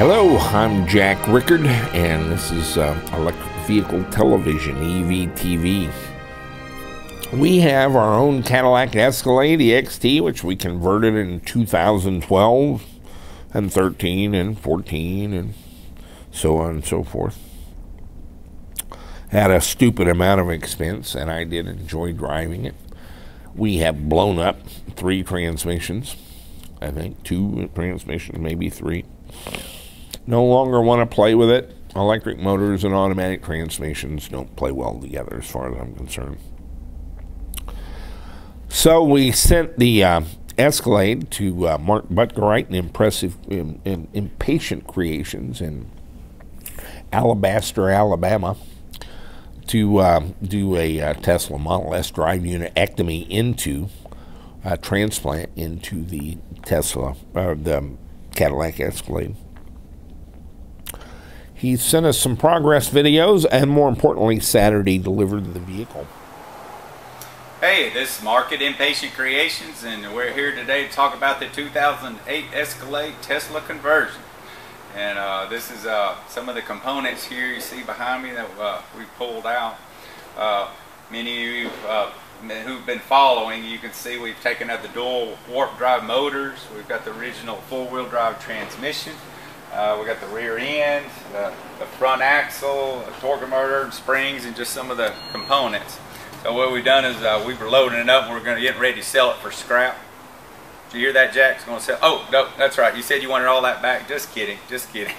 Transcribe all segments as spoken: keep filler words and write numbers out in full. Hello, I'm Jack Rickard, and this is uh, Electric Vehicle Television, E V T V. We have our own Cadillac Escalade E X T, which we converted in two thousand twelve, and thirteen, and fourteen, and so on and so forth. Had a stupid amount of expense, and I did enjoy driving it. We have blown up three transmissions, I think, two transmissions, maybe three. No longer want to play with it. Electric motors and automatic transmissions don't play well together as far as I'm concerned. So we sent the uh, Escalade to uh, Mark Buttenreich and Impressive um, um, Impatient Creations in Alabaster, Alabama to uh, do a uh, Tesla Model S drive unit ectomy into, uh, transplant into the Tesla, uh, the Cadillac Escalade. He sent us some progress videos, and more importantly, Saturday delivered the vehicle. Hey, this is Mark at Impatient Creations, and we're here today to talk about the two thousand eight Escalade Tesla conversion. And uh, this is uh, some of the components here you see behind me that uh, we pulled out. Uh, many of you uh, who've been following, you can see we've taken out the dual warp drive motors. We've got the original four-wheel drive transmission. Uh, we got the rear end, the, the front axle, a torque converter, and springs, and just some of the components. So what we've done is uh, we were loading it up, and we're going to get ready to sell it for scrap. Did you hear that, Jack? It's going to sell. Oh, no, that's right. You said you wanted all that back. Just kidding. Just kidding.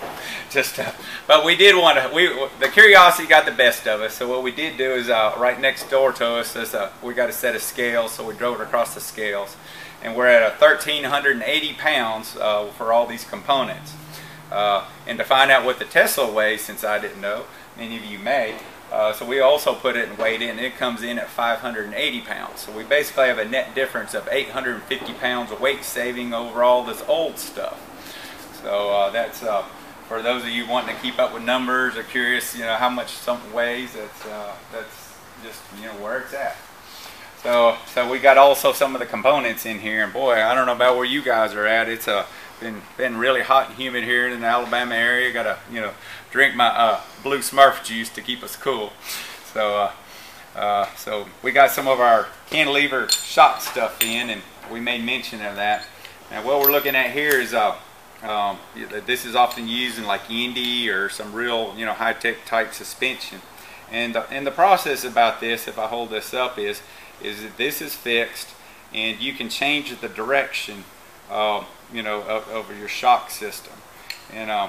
Just. Uh, but we did want to. We the curiosity got the best of us. So what we did do is uh, right next door to us is uh, we got a set of scales. So we drove it across the scales, and we're at a one thousand three hundred eighty pounds uh, for all these components. Uh, and to find out what the Tesla weighs, since I didn't know, many of you may, uh, so we also put it in weight in, and it comes in at five hundred eighty pounds. So we basically have a net difference of eight hundred fifty pounds of weight saving over all this old stuff. So uh, that's, uh, for those of you wanting to keep up with numbers or curious, you know, how much something weighs, that's, uh, that's just, you know, where it's at. So, so we got also some of the components in here, and boy, I don't know about where you guys are at. It's a Been, been really hot and humid here in the Alabama area. Gotta, you know, drink my uh, blue Smurf juice to keep us cool. So, uh, uh, so we got some of our cantilever shot stuff in, and we made mention of that. Now, what we're looking at here is, uh, um, this is often used in like Indy or some real, you know, high-tech type suspension. And the, and the process about this, if I hold this up, is, is that this is fixed, and you can change the direction. Uh, you know, over your shock system. And uh,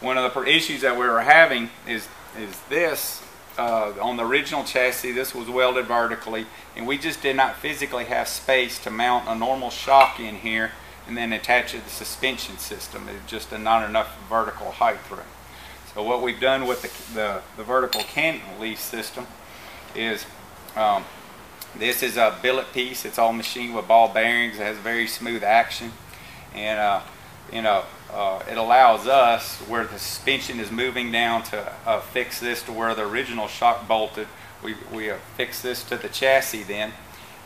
one of the issues that we were having is is this, uh, on the original chassis, this was welded vertically, and we just did not physically have space to mount a normal shock in here and then attach it to the suspension system. It's just a, not enough vertical height through. So what we've done with the, the, the vertical C A N leaf system is, um, this is a billet piece. It's all machined with ball bearings. It has very smooth action. And uh, you know, uh, it allows us, where the suspension is moving down, to uh, fix this to where the original shock bolted. We we uh, fix this to the chassis then,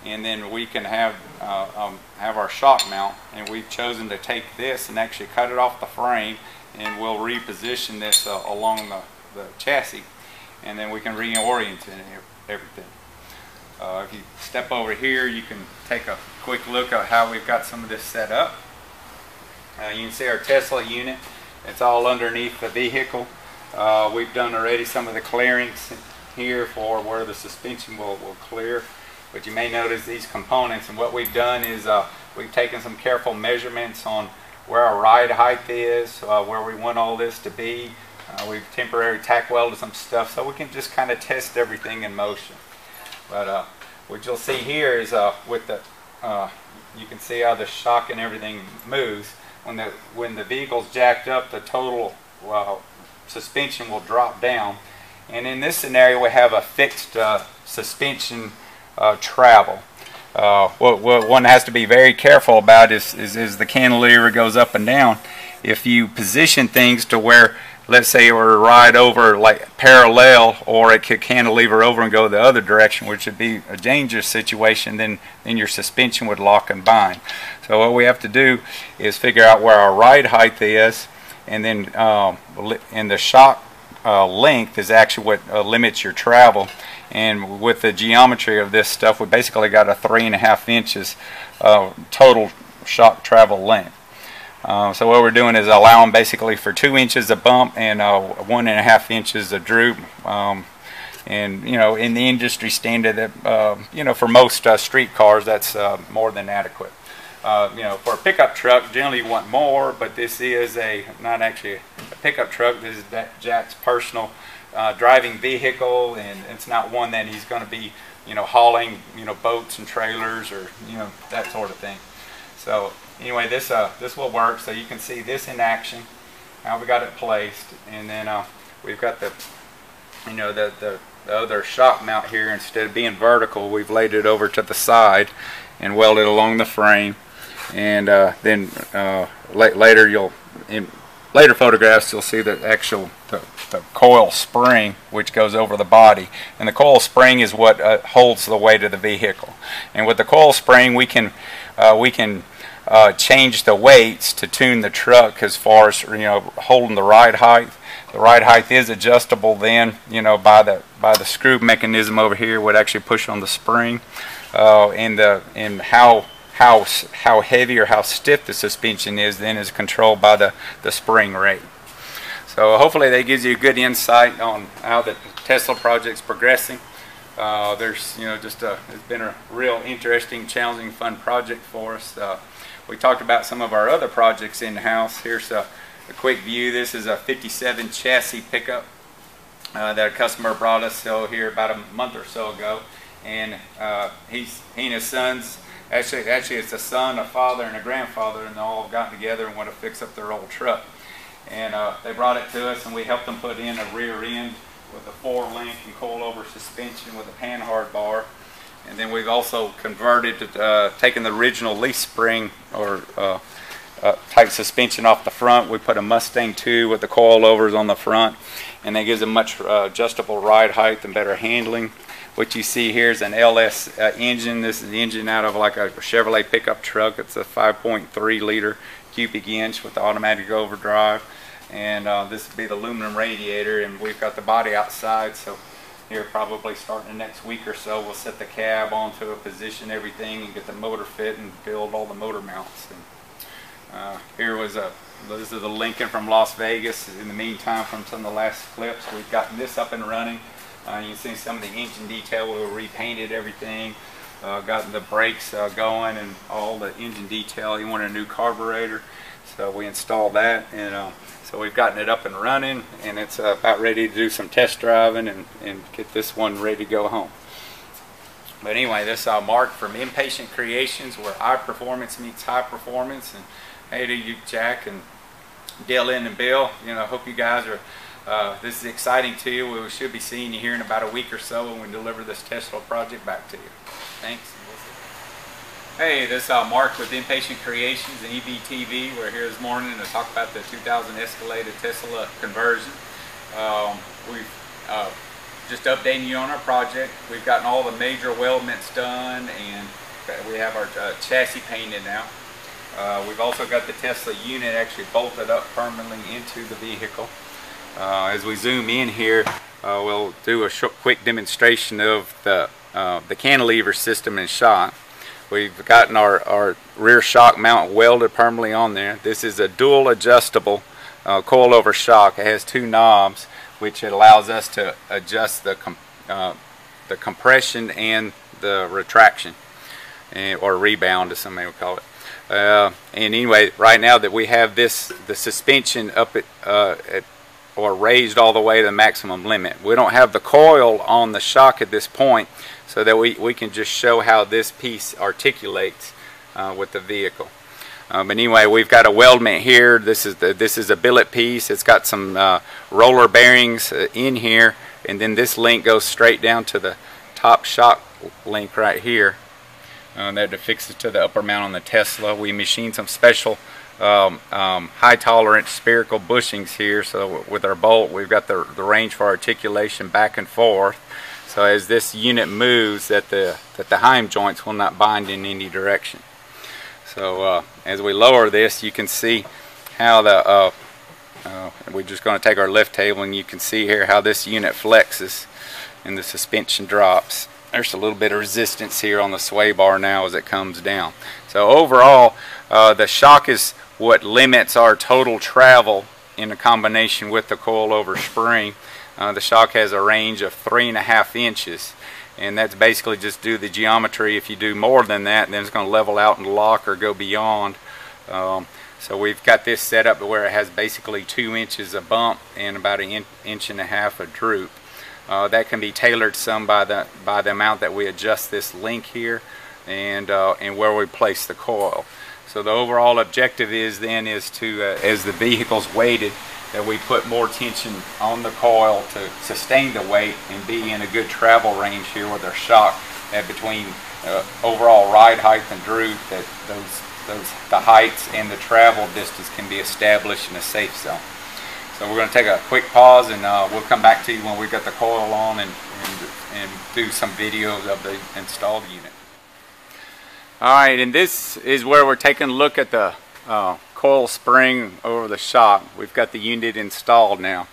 and then we can have uh, um, have our shock mount. And we've chosen to take this and actually cut it off the frame, and we'll reposition this uh, along the, the chassis, and then we can reorient it and everything. Uh, if you step over here, you can take a quick look at how we've got some of this set up. Uh, you can see our Tesla unit. It's all underneath the vehicle. Uh, we've done already some of the clearance here for where the suspension will, will clear. But you may notice these components, and what we've done is uh, we've taken some careful measurements on where our ride height is, uh, where we want all this to be. Uh, we've temporary tack welded some stuff so we can just kind of test everything in motion. But uh, what you'll see here is uh, with the, uh, you can see how the shock and everything moves. When the, when the vehicle's jacked up, the total uh, suspension will drop down. And in this scenario, we have a fixed uh, suspension uh, travel. Uh, what, what one has to be very careful about is, is, is the cantilever goes up and down. If you position things to where, let's say it were to ride over like parallel, or it could cantilever over and go the other direction, which would be a dangerous situation, then, then your suspension would lock and bind. So what we have to do is figure out where our ride height is, and then um, and the shock uh, length is actually what uh, limits your travel. And with the geometry of this stuff, we basically got a three and a half inches uh, total shock travel length. Uh, so what we're doing is allowing basically for two inches of bump and uh, one and a half inches of droop. Um, and you know, in the industry standard, that uh, you know, for most uh, street cars, that's uh, more than adequate. Uh, you know, for a pickup truck, generally you want more, but this is a not actually a pickup truck. This is Jack's personal uh, driving vehicle, and it's not one that he's going to be, you know, hauling, you know, boats and trailers or you know that sort of thing. So anyway, this uh, this will work. So you can see this in action, how we got it placed, and then uh, we've got the, you know, the, the the other shock mount here. Instead of being vertical, we've laid it over to the side and welded along the frame. And uh, then uh, la later you'll in later photographs you'll see the actual the, the coil spring which goes over the body. And the coil spring is what uh, holds the weight of the vehicle. And with the coil spring, we can uh, we can. Uh, change the weights to tune the truck as far as, you know, holding the ride height. The ride height is adjustable then, you know, by the by the screw mechanism over here would actually push on the spring, uh, and the and how how how heavy or how stiff the suspension is then is controlled by the the spring rate. So hopefully that gives you a good insight on how the Tesla project's progressing. Uh, there's you know just a it's been a real interesting, challenging, fun project for us. Uh, We talked about some of our other projects in-house. Here's a, a quick view. This is a fifty-seven chassis pickup uh, that a customer brought us so here about a month or so ago. And uh, he's, he and his sons, actually, actually it's a son, a father, and a grandfather, and they all got together and want to fix up their old truck. And uh, they brought it to us, and we helped them put in a rear end with a four-link and coil-over suspension with a panhard bar. And then we've also converted, uh, taken the original leaf spring or uh, uh, type suspension off the front. We put a Mustang two with the coilovers on the front, and that gives a much uh, adjustable ride height and better handling. What you see here is an L S uh, engine. This is the engine out of like a Chevrolet pickup truck. It's a five point three liter cubic inch with the automatic overdrive, and uh, this would be the aluminum radiator. And we've got the body outside, so. Here probably starting the next week or so, we'll set the cab onto a position, everything, and get the motor fit and build all the motor mounts. And, uh, here was a, this is the Lincoln from Las Vegas. In the meantime, from some of the last clips, we've gotten this up and running. Uh, you can see some of the engine detail. We repainted everything, uh, gotten the brakes uh, going and all the engine detail. He wanted a new carburetor, so we installed that. And uh, so we've gotten it up and running, and it's uh, about ready to do some test driving and, and get this one ready to go home. But anyway, this is uh, Mark from Impatient Creations, where high performance meets high performance. And hey to you, Jack and Dale Inn and Bill. You know, hope you guys are, uh, this is exciting to you. We should be seeing you here in about a week or so when we deliver this Tesla project back to you. Thanks. Hey, this is uh, Mark with Impatient Creations and E V T V. We're here this morning to talk about the two thousand Escalade Tesla conversion. Um, we've uh, just updating you on our project. We've gotten all the major weldments done, and we have our uh, chassis painted now. Uh, we've also got the Tesla unit actually bolted up permanently into the vehicle. Uh, as we zoom in here, uh, we'll do a short, quick demonstration of the, uh, the cantilever system in shot. We've gotten our, our rear shock mount welded permanently on there. This is a dual adjustable uh, coilover shock. It has two knobs, which allows us to adjust the, com uh, the compression and the retraction, and, or rebound as some may call it. Uh, and anyway, right now that we have this, the suspension up at, uh, at or raised all the way to the maximum limit. We don't have the coil on the shock at this point, so that we, we can just show how this piece articulates uh, with the vehicle. Um, and anyway, we've got a weldment here. This is, the, this is a billet piece. It's got some uh, roller bearings uh, in here, and then this link goes straight down to the top shock link right here. Uh, that affixes to the upper mount on the Tesla. We machined some special Um, um, high tolerance spherical bushings here, so with our bolt we've got the, the range for articulation back and forth, so as this unit moves that the that the heim joints will not bind in any direction. So uh, as we lower this, you can see how the uh, Uh, we're just going to take our lift table, and you can see here how this unit flexes and the suspension drops. There's a little bit of resistance here on the sway bar now as it comes down. So overall, uh, the shock is what limits our total travel in a combination with the coilover spring. Uh, the shock has a range of three and a half inches, and that's basically just due to the geometry. If you do more than that, then it's going to level out and lock or go beyond. Um, so we've got this set up where it has basically two inches of bump and about an in, inch and a half of droop. Uh, that can be tailored some by the by the amount that we adjust this link here, and uh, and where we place the coil. So the overall objective is then is to, uh, as the vehicle's weighted, that we put more tension on the coil to sustain the weight and be in a good travel range here with our shock, that between uh, overall ride height and droop, that those, those, the heights and the travel distance can be established in a safe zone. So we're going to take a quick pause, and uh, we'll come back to you when we've got the coil on and, and, and do some videos of the installed unit. Alright, and this is where we're taking a look at the uh, coil spring over the shock. We've got the unit installed now,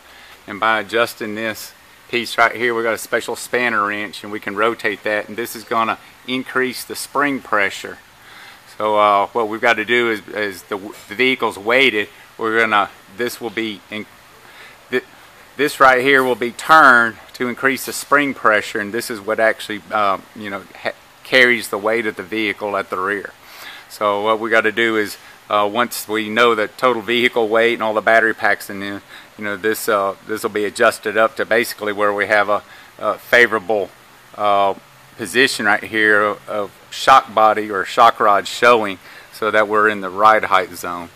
and by adjusting this piece right here, we've got a special spanner wrench, and we can rotate that, and this is going to increase the spring pressure. So uh, what we've got to do is, is the, the vehicle's weighted, we're going to, this will be, in, th this right here will be turned to increase the spring pressure, and this is what actually, uh, you know, ha carries the weight of the vehicle at the rear. So what we got to do is, uh, once we know the total vehicle weight and all the battery packs in there, you know, this uh, this will be adjusted up to basically where we have a, a favorable uh, position right here of, of shock body or shock rod showing, so that we're in the ride height zone.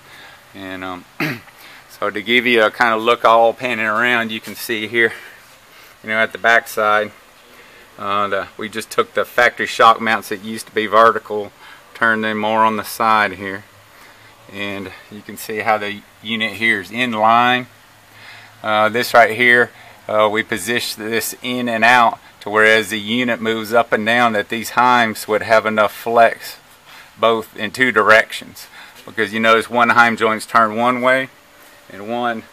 And um, so to give you a kind of look all panning around, you can see here, you know, at the back side, Uh, the, we just took the factory shock mounts that used to be vertical, turned them more on the side here, and you can see how the unit here is in line. Uh, this right here, uh, we position this in and out to whereas the unit moves up and down, that these heims would have enough flex both in two directions, because you notice one heim joint's turned one way and one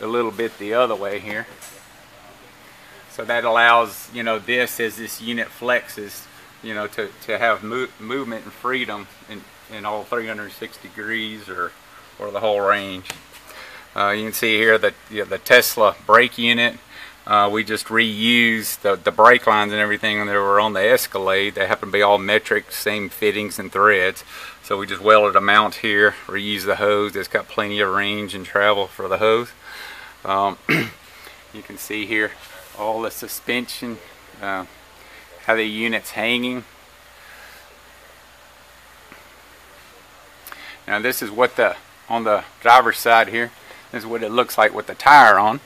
a little bit the other way here. So that allows, you know, this, as this unit flexes, you know, to, to have mo movement and freedom in, in all three hundred sixty degrees or, or the whole range. Uh, you can see here that, you know, the Tesla brake unit, uh, we just reused the, the brake lines and everything that were on the Escalade. They happen to be all metric, same fittings and threads. So we just welded a mount here, reused the hose. It's got plenty of range and travel for the hose. Um, you can see here all the suspension, uh, how the unit's hanging. Now this is what the, on the driver's side here, this is what it looks like with the tire on.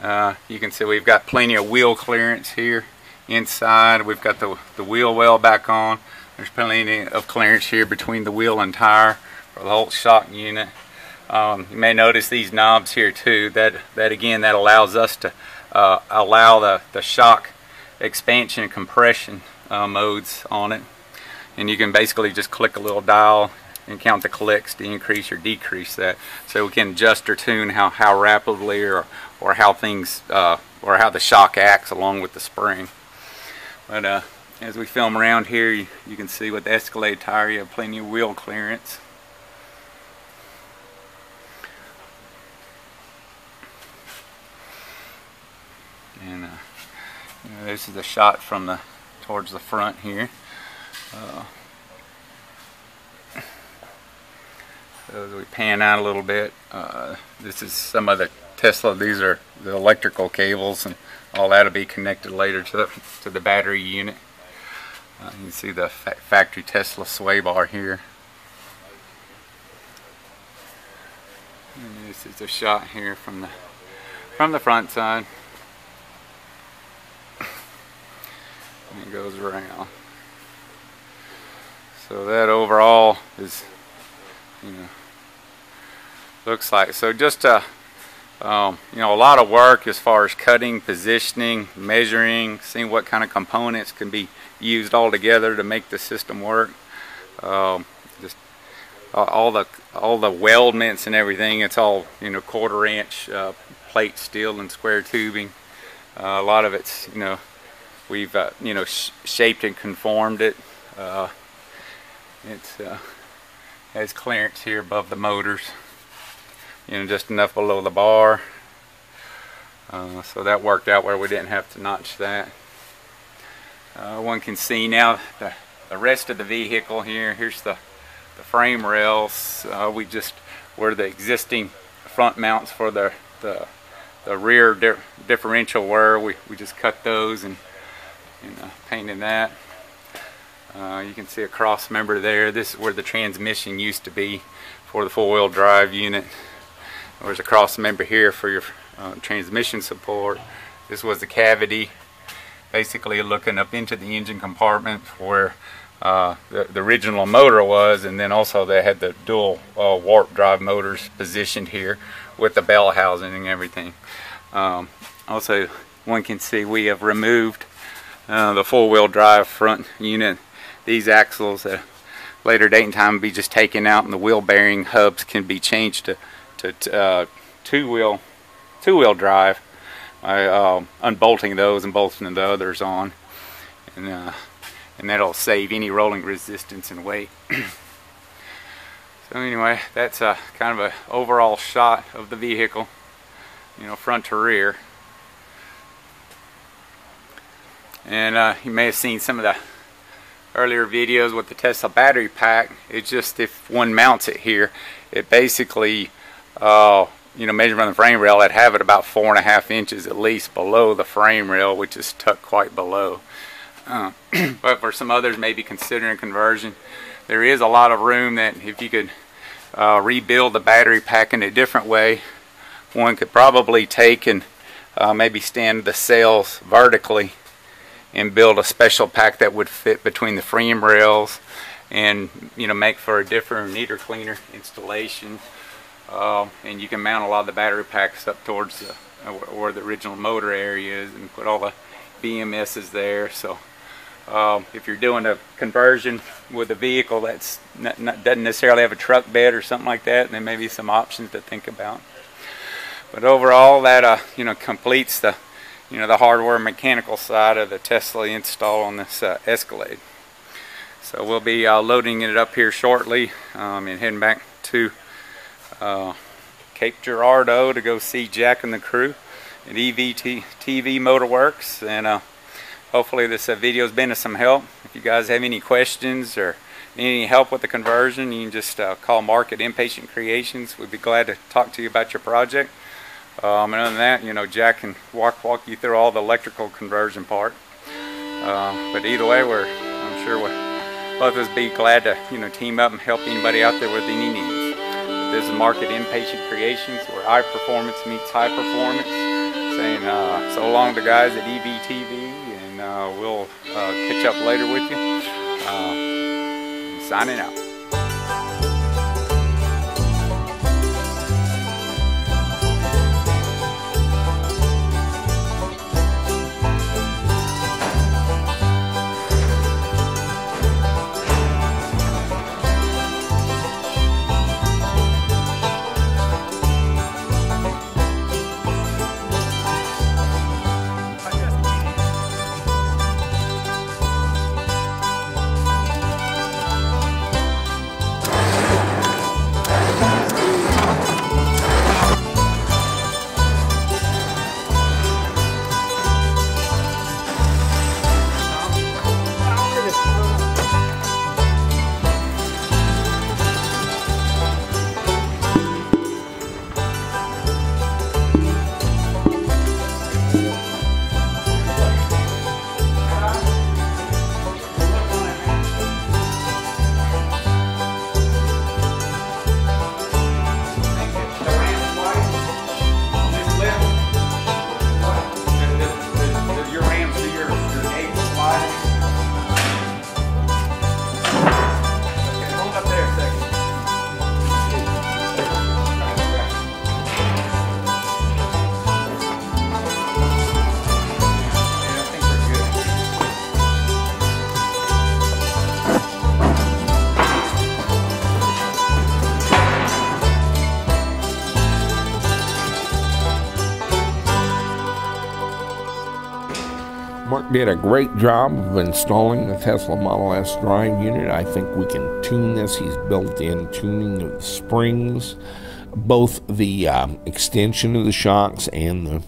Uh, you can see we've got plenty of wheel clearance here inside. We've got the, the wheel well back on. There's plenty of clearance here between the wheel and tire for the whole shock unit. Um, you may notice these knobs here too, that, that again, that allows us to uh, allow the, the shock expansion and compression uh, modes on it. And you can basically just click a little dial and count the clicks to increase or decrease that. So we can adjust or tune how, how rapidly or, or how things, uh, or how the shock acts along with the spring. But uh, as we film around here, you, you can see with the Escalade tire, you have plenty of wheel clearance. And uh, you know, this is the shot from the towards the front here. Uh, so as we pan out a little bit, uh, this is some of the Tesla. These are the electrical cables, and all that'll be connected later to the to the battery unit. Uh, you can see the fa factory Tesla sway bar here. And this is the shot here from the from the front side. And it goes around. So that overall is, you know, looks like. So just a, um, you know, a lot of work as far as cutting, positioning, measuring, seeing what kind of components can be used all together to make the system work. Um, just uh, all the all the weldments and everything. It's all, you know, quarter inch uh, plate steel and square tubing. Uh, a lot of it's, you know, we've uh, you know sh shaped and conformed it. Uh, it's uh, has clearance here above the motors, you know, just enough below the bar. Uh, so that worked out where we didn't have to notch that. Uh, one can see now the, the rest of the vehicle here. Here's the, the frame rails. Uh, we just were the existing front mounts for the the, the rear di differential were. We, we just cut those and, and uh, painted that. Uh, you can see a cross member there. This is where the transmission used to be for the four-wheel drive unit. There's a cross member here for your Uh, transmission support. This was the cavity, basically looking up into the engine compartment where uh, the, the original motor was, and then also they had the dual uh, warp drive motors positioned here with the bell housing and everything. Um, also, one can see we have removed uh, the four-wheel drive front unit. These axles at a later date and time will be just taken out, and the wheel bearing hubs can be changed to, to uh, two-wheel two-wheel drive by uh, unbolting those and bolting the others on, and uh, and that'll save any rolling resistance and weight. So anyway, that's a kind of an overall shot of the vehicle, you know, front to rear. And uh, you may have seen some of the earlier videos with the Tesla battery pack. It's just if one mounts it here, it basically uh, you know, measuring the frame rail, I'd have it about four and a half inches at least below the frame rail, which is tucked quite below. Uh, but for some others, maybe considering conversion, there is a lot of room that if you could uh, rebuild the battery pack in a different way, one could probably take and uh, maybe stand the cells vertically and build a special pack that would fit between the frame rails and, you know, make for a different, neater, cleaner installation. Uh, and you can mount a lot of the battery packs up towards the, uh, where the original motor area is, and put all the B M Ss there. So uh, if you're doing a conversion with a vehicle that's not, not, doesn't necessarily have a truck bed or something like that, there may be some options to think about. But overall, that uh, you know completes the you know the hardware mechanical side of the Tesla install on this uh, Escalade. So we'll be uh, loading it up here shortly um, and heading back to Uh, Cape Girardeau to go see Jack and the crew at E V T V Motor Works, and uh, hopefully this uh, video has been of some help. If you guys have any questions or need any help with the conversion, you can just uh, call Mark at Impatient Creations. We'd be glad to talk to you about your project. Um, and other than that, you know, Jack can walk walk you through all the electrical conversion part. Uh, but either way, we're I'm sure we'll both of us be glad to you know team up and help anybody out there with any needs. This is Mark at Impatient Creations, where high performance meets high performance. Saying uh, so long to guys at E V T V, and uh, we'll uh, catch up later with you. Uh, signing out. Mark did a great job of installing the Tesla Model S drive unit. I think we can tune this. He's built in tuning of the springs, both the uh, extension of the shocks and the,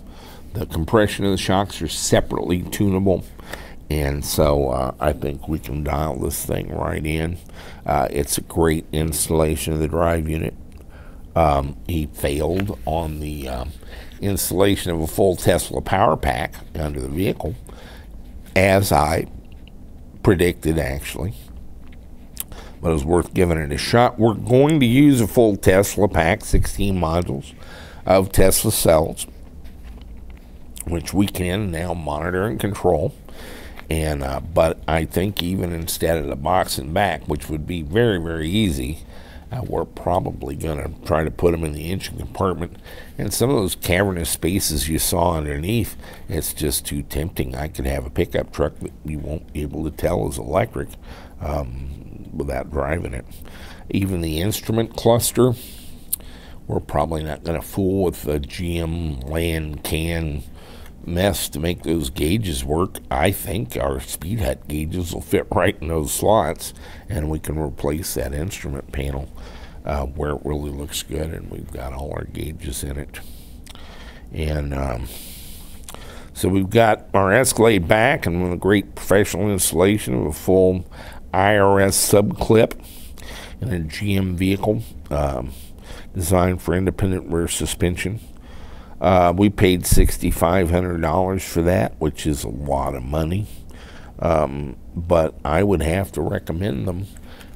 the compression of the shocks are separately tunable. And so uh, I think we can dial this thing right in. Uh, it's a great installation of the drive unit. Um, he failed on the uh, installation of a full Tesla power pack under the vehicle, as I predicted actually, but it was worth giving it a shot. We're going to use a full Tesla pack, sixteen modules of Tesla cells, which we can now monitor and control. And uh, but I think even instead of the box and back, which would be very, very easy, uh, we're probably going to try to put them in the engine compartment. And some of those cavernous spaces you saw underneath, it's just too tempting. I could have a pickup truck that you won't be able to tell is electric um, without driving it. Even the instrument cluster, we're probably not going to fool with the G M LAN, CAN mess to make those gauges work. I think our SpeedHut gauges will fit right in those slots, and we can replace that instrument panel uh, where it really looks good, and we've got all our gauges in it. And um, so we've got our Escalade back, and with a great professional installation of a full I R S subclip in a G M vehicle um, designed for independent rear suspension. Uh, we paid six thousand five hundred dollars for that, which is a lot of money, um, but I would have to recommend them.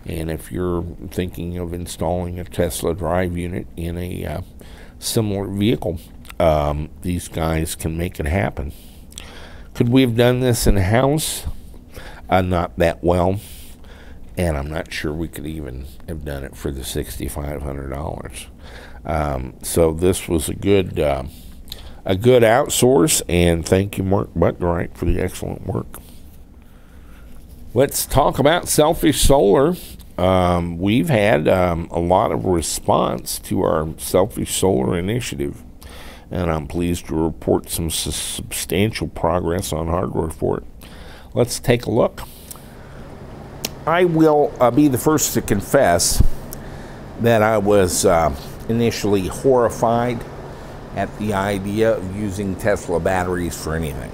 And if you're thinking of installing a Tesla drive unit in a uh, similar vehicle, um, these guys can make it happen. Could we have done this in-house? Uh, not that well, and I'm not sure we could even have done it for the six thousand five hundred dollars. Um, so this was a good uh, a good outsource, and thank you, Mark Buttenreich, for the excellent work. Let's talk about Selfish Solar. Um, we've had um, a lot of response to our Selfish Solar initiative, and I'm pleased to report some su substantial progress on hardware for it. Let's take a look. I will uh, be the first to confess that I was uh, initially horrified at the idea of using Tesla batteries for anything.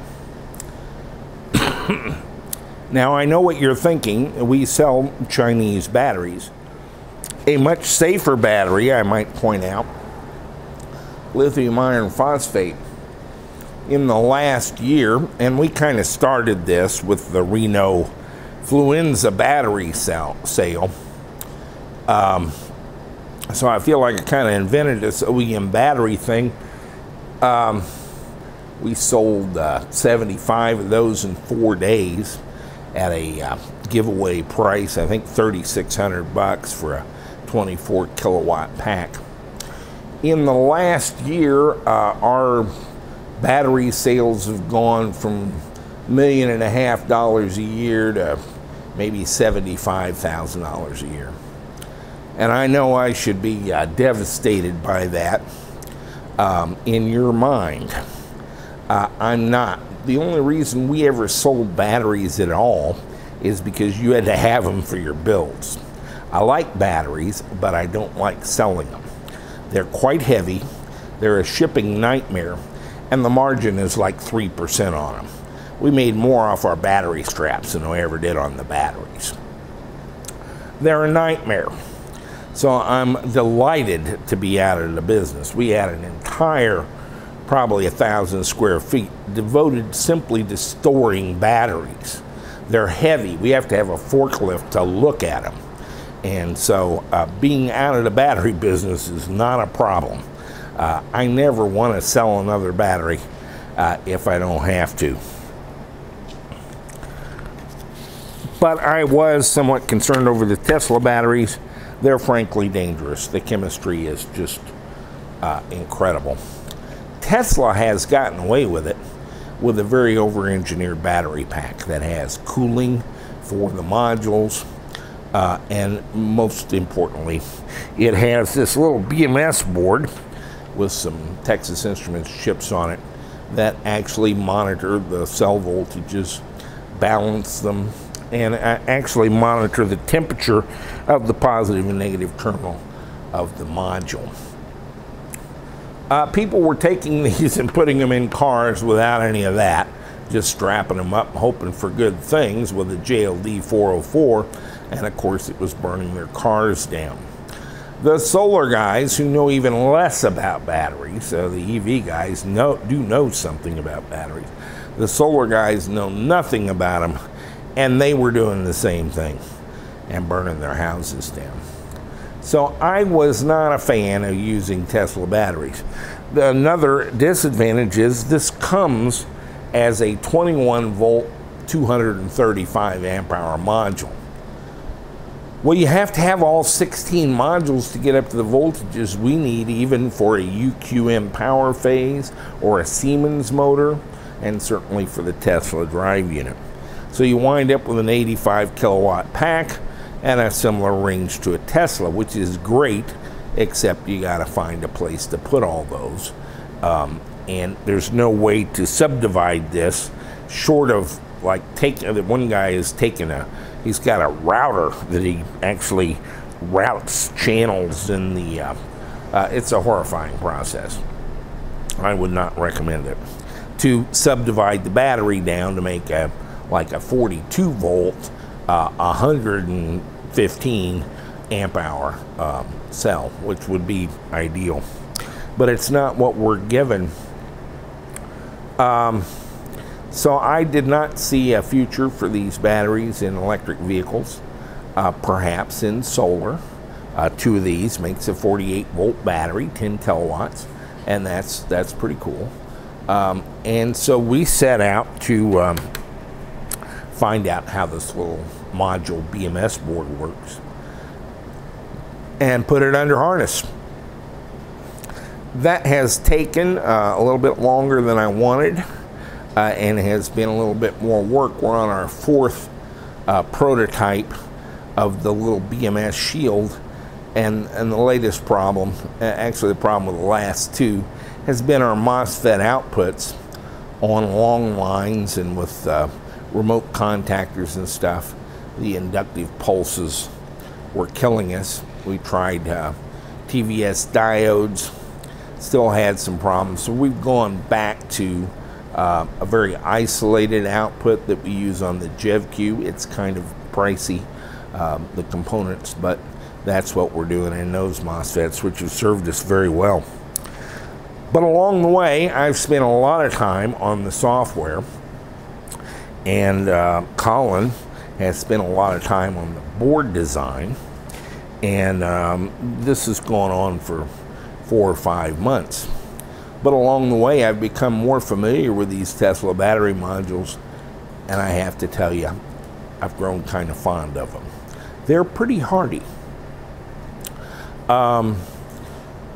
Now, I know what you're thinking. We sell Chinese batteries. A much safer battery, I might point out, lithium iron phosphate. In the last year, and we kind of started this with the Reno Fluenza battery sale, sale. Um, so I feel like I kind of invented this O E M battery thing. Um, we sold uh, seventy-five of those in four days at a uh, giveaway price, I think thirty-six hundred bucks for a twenty-four kilowatt pack. In the last year, uh, our battery sales have gone from million and a half dollars a year to maybe seventy-five thousand dollars a year. And I know I should be uh, devastated by that um, in your mind. Uh, I'm not. The only reason we ever sold batteries at all is because you had to have them for your builds. I like batteries, but I don't like selling them. They're quite heavy, they're a shipping nightmare, and the margin is like three percent on them. We made more off our battery straps than we ever did on the batteries. They're a nightmare. So I'm delighted to be out of the business. We had an entire, probably a thousand square feet, devoted simply to storing batteries. They're heavy. We have to have a forklift to look at them. And so uh, being out of the battery business is not a problem. Uh, I never want to sell another battery uh, if I don't have to. But I was somewhat concerned over the Tesla batteries. They're frankly dangerous. The chemistry is just uh, incredible. Tesla has gotten away with it with a very over-engineered battery pack that has cooling for the modules. Uh, and most importantly, it has this little B M S board with some Texas Instruments chips on it that actually monitor the cell voltages, balance them, and actually monitor the temperature of the positive and negative terminal of the module. Uh, people were taking these and putting them in cars without any of that, just strapping them up, hoping for good things with a J L D four oh four, and of course it was burning their cars down. The solar guys, who know even less about batteries, so the E V guys know, do know something about batteries. The solar guys know nothing about them, and they were doing the same thing and burning their houses down. So I was not a fan of using Tesla batteries. The another disadvantage is this comes as a twenty-one volt, two thirty-five amp hour module. Well, you have to have all sixteen modules to get up to the voltages we need, even for a U Q M power phase or a Siemens motor, and certainly for the Tesla drive unit. So you wind up with an eighty-five kilowatt pack and a similar range to a Tesla, which is great, except you gotta find a place to put all those. Um, and there's no way to subdivide this short of like taking, the one guy is taking a, he's got a router that he actually routes channels in the, uh, uh, it's a horrifying process. I would not recommend it. To subdivide the battery down to make a, like a forty-two volt, uh, one fifteen amp hour um, cell, which would be ideal. But it's not what we're given. Um, so I did not see a future for these batteries in electric vehicles, uh, perhaps in solar. Uh, two of these makes a forty-eight volt battery, ten kilowatts, and that's, that's pretty cool. Um, and so we set out to um, find out how this little module B M S board works and put it under harness. That has taken uh, a little bit longer than I wanted, uh, and has been a little bit more work. We're on our fourth uh, prototype of the little B M S shield, and, and the latest problem, uh, actually the problem with the last two, has been our MOSFET outputs on long lines and with uh, remote contactors and stuff. The inductive pulses were killing us. We tried uh, T V S diodes, still had some problems. So we've gone back to uh, a very isolated output that we use on the GevQ. It's kind of pricey, um, the components, but that's what we're doing in those MOSFETs, which have served us very well. But along the way, I've spent a lot of time on the software, and uh, Colin has spent a lot of time on the board design, and um, this has gone on for four or five months. But along the way, I've become more familiar with these Tesla battery modules, and I have to tell you, I've grown kind of fond of them. They're pretty hardy. Um,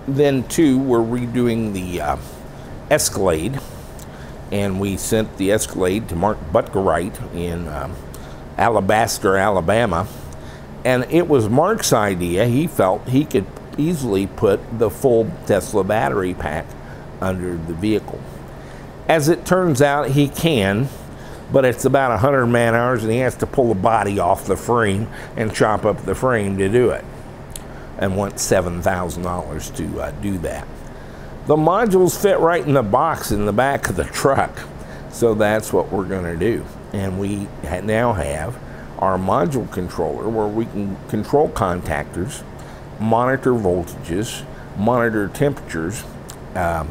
then too, we're redoing the uh, Escalade, and we sent the Escalade to Mark Buttenreich in uh, Alabaster, Alabama, and it was Mark's idea. He felt he could easily put the full Tesla battery pack under the vehicle. As it turns out, he can, but it's about one hundred man hours, and he has to pull the body off the frame and chop up the frame to do it, and wants seven thousand dollars to uh, do that. The modules fit right in the box in the back of the truck, so that's what we're going to do. And we ha now have our module controller, where we can control contactors, monitor voltages, monitor temperatures, uh,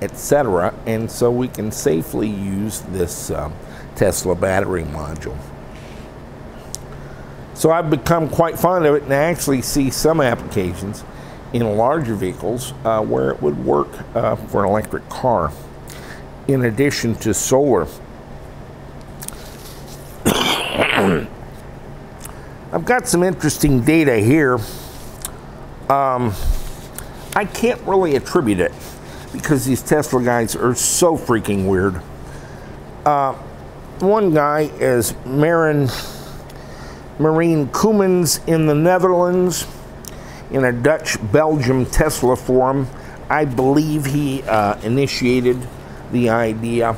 et cetera. And so we can safely use this uh, Tesla battery module. So I've become quite fond of it, and I actually see some applications in larger vehicles uh, where it would work uh, for an electric car, in addition to solar. I've got some interesting data here. Um, I can't really attribute it because these Tesla guys are so freaking weird. Uh, one guy is Marin, Marine Koemans in the Netherlands, in a Dutch Belgium Tesla forum. I believe he uh, initiated the idea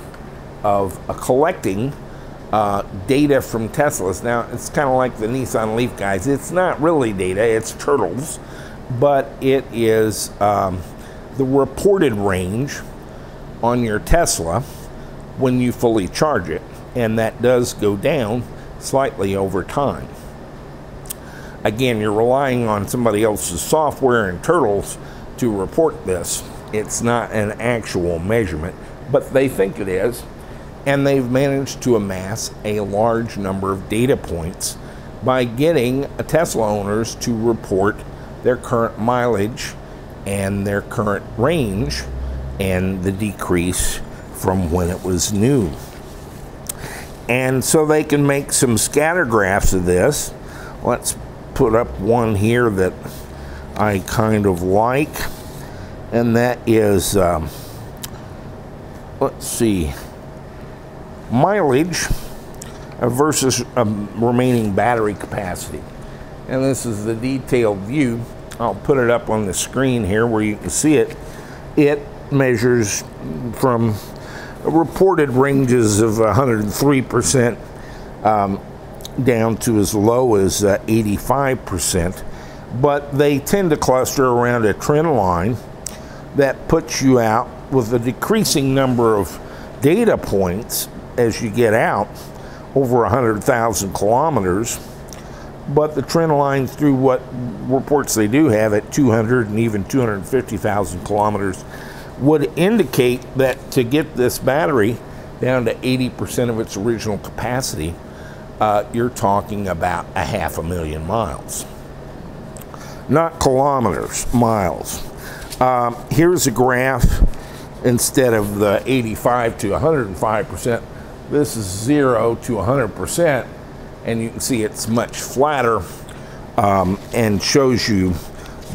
of uh, collecting uh, data from Teslas. Now, it's kind of like the Nissan Leaf guys. It's not really data, it's turtles, but it is um, the reported range on your Tesla when you fully charge it, and that does go down slightly over time. Again, you're relying on somebody else's software and turtles to report this. It's not an actual measurement, but they think it is, and they've managed to amass a large number of data points by getting Tesla owners to report their current mileage and their current range and the decrease from when it was new. And so they can make some scatter graphs of this. Let's put up one here that I kind of like, and that is, um, let's see, mileage versus um, remaining battery capacity. And this is the detailed view. I'll put it up on the screen here where you can see it. It measures from reported ranges of one hundred three percent um, down to as low as uh, eighty-five percent, but they tend to cluster around a trend line that puts you out with a decreasing number of data points as you get out over one hundred thousand kilometers, but the trend line through what reports they do have at two hundred and even two hundred fifty thousand kilometers would indicate that to get this battery down to eighty percent of its original capacity, uh, you're talking about a half a million miles. Not kilometers, miles. Um, here's a graph. Instead of the eighty-five to one hundred five percent, this is zero to one hundred percent, and you can see it's much flatter, um, and shows you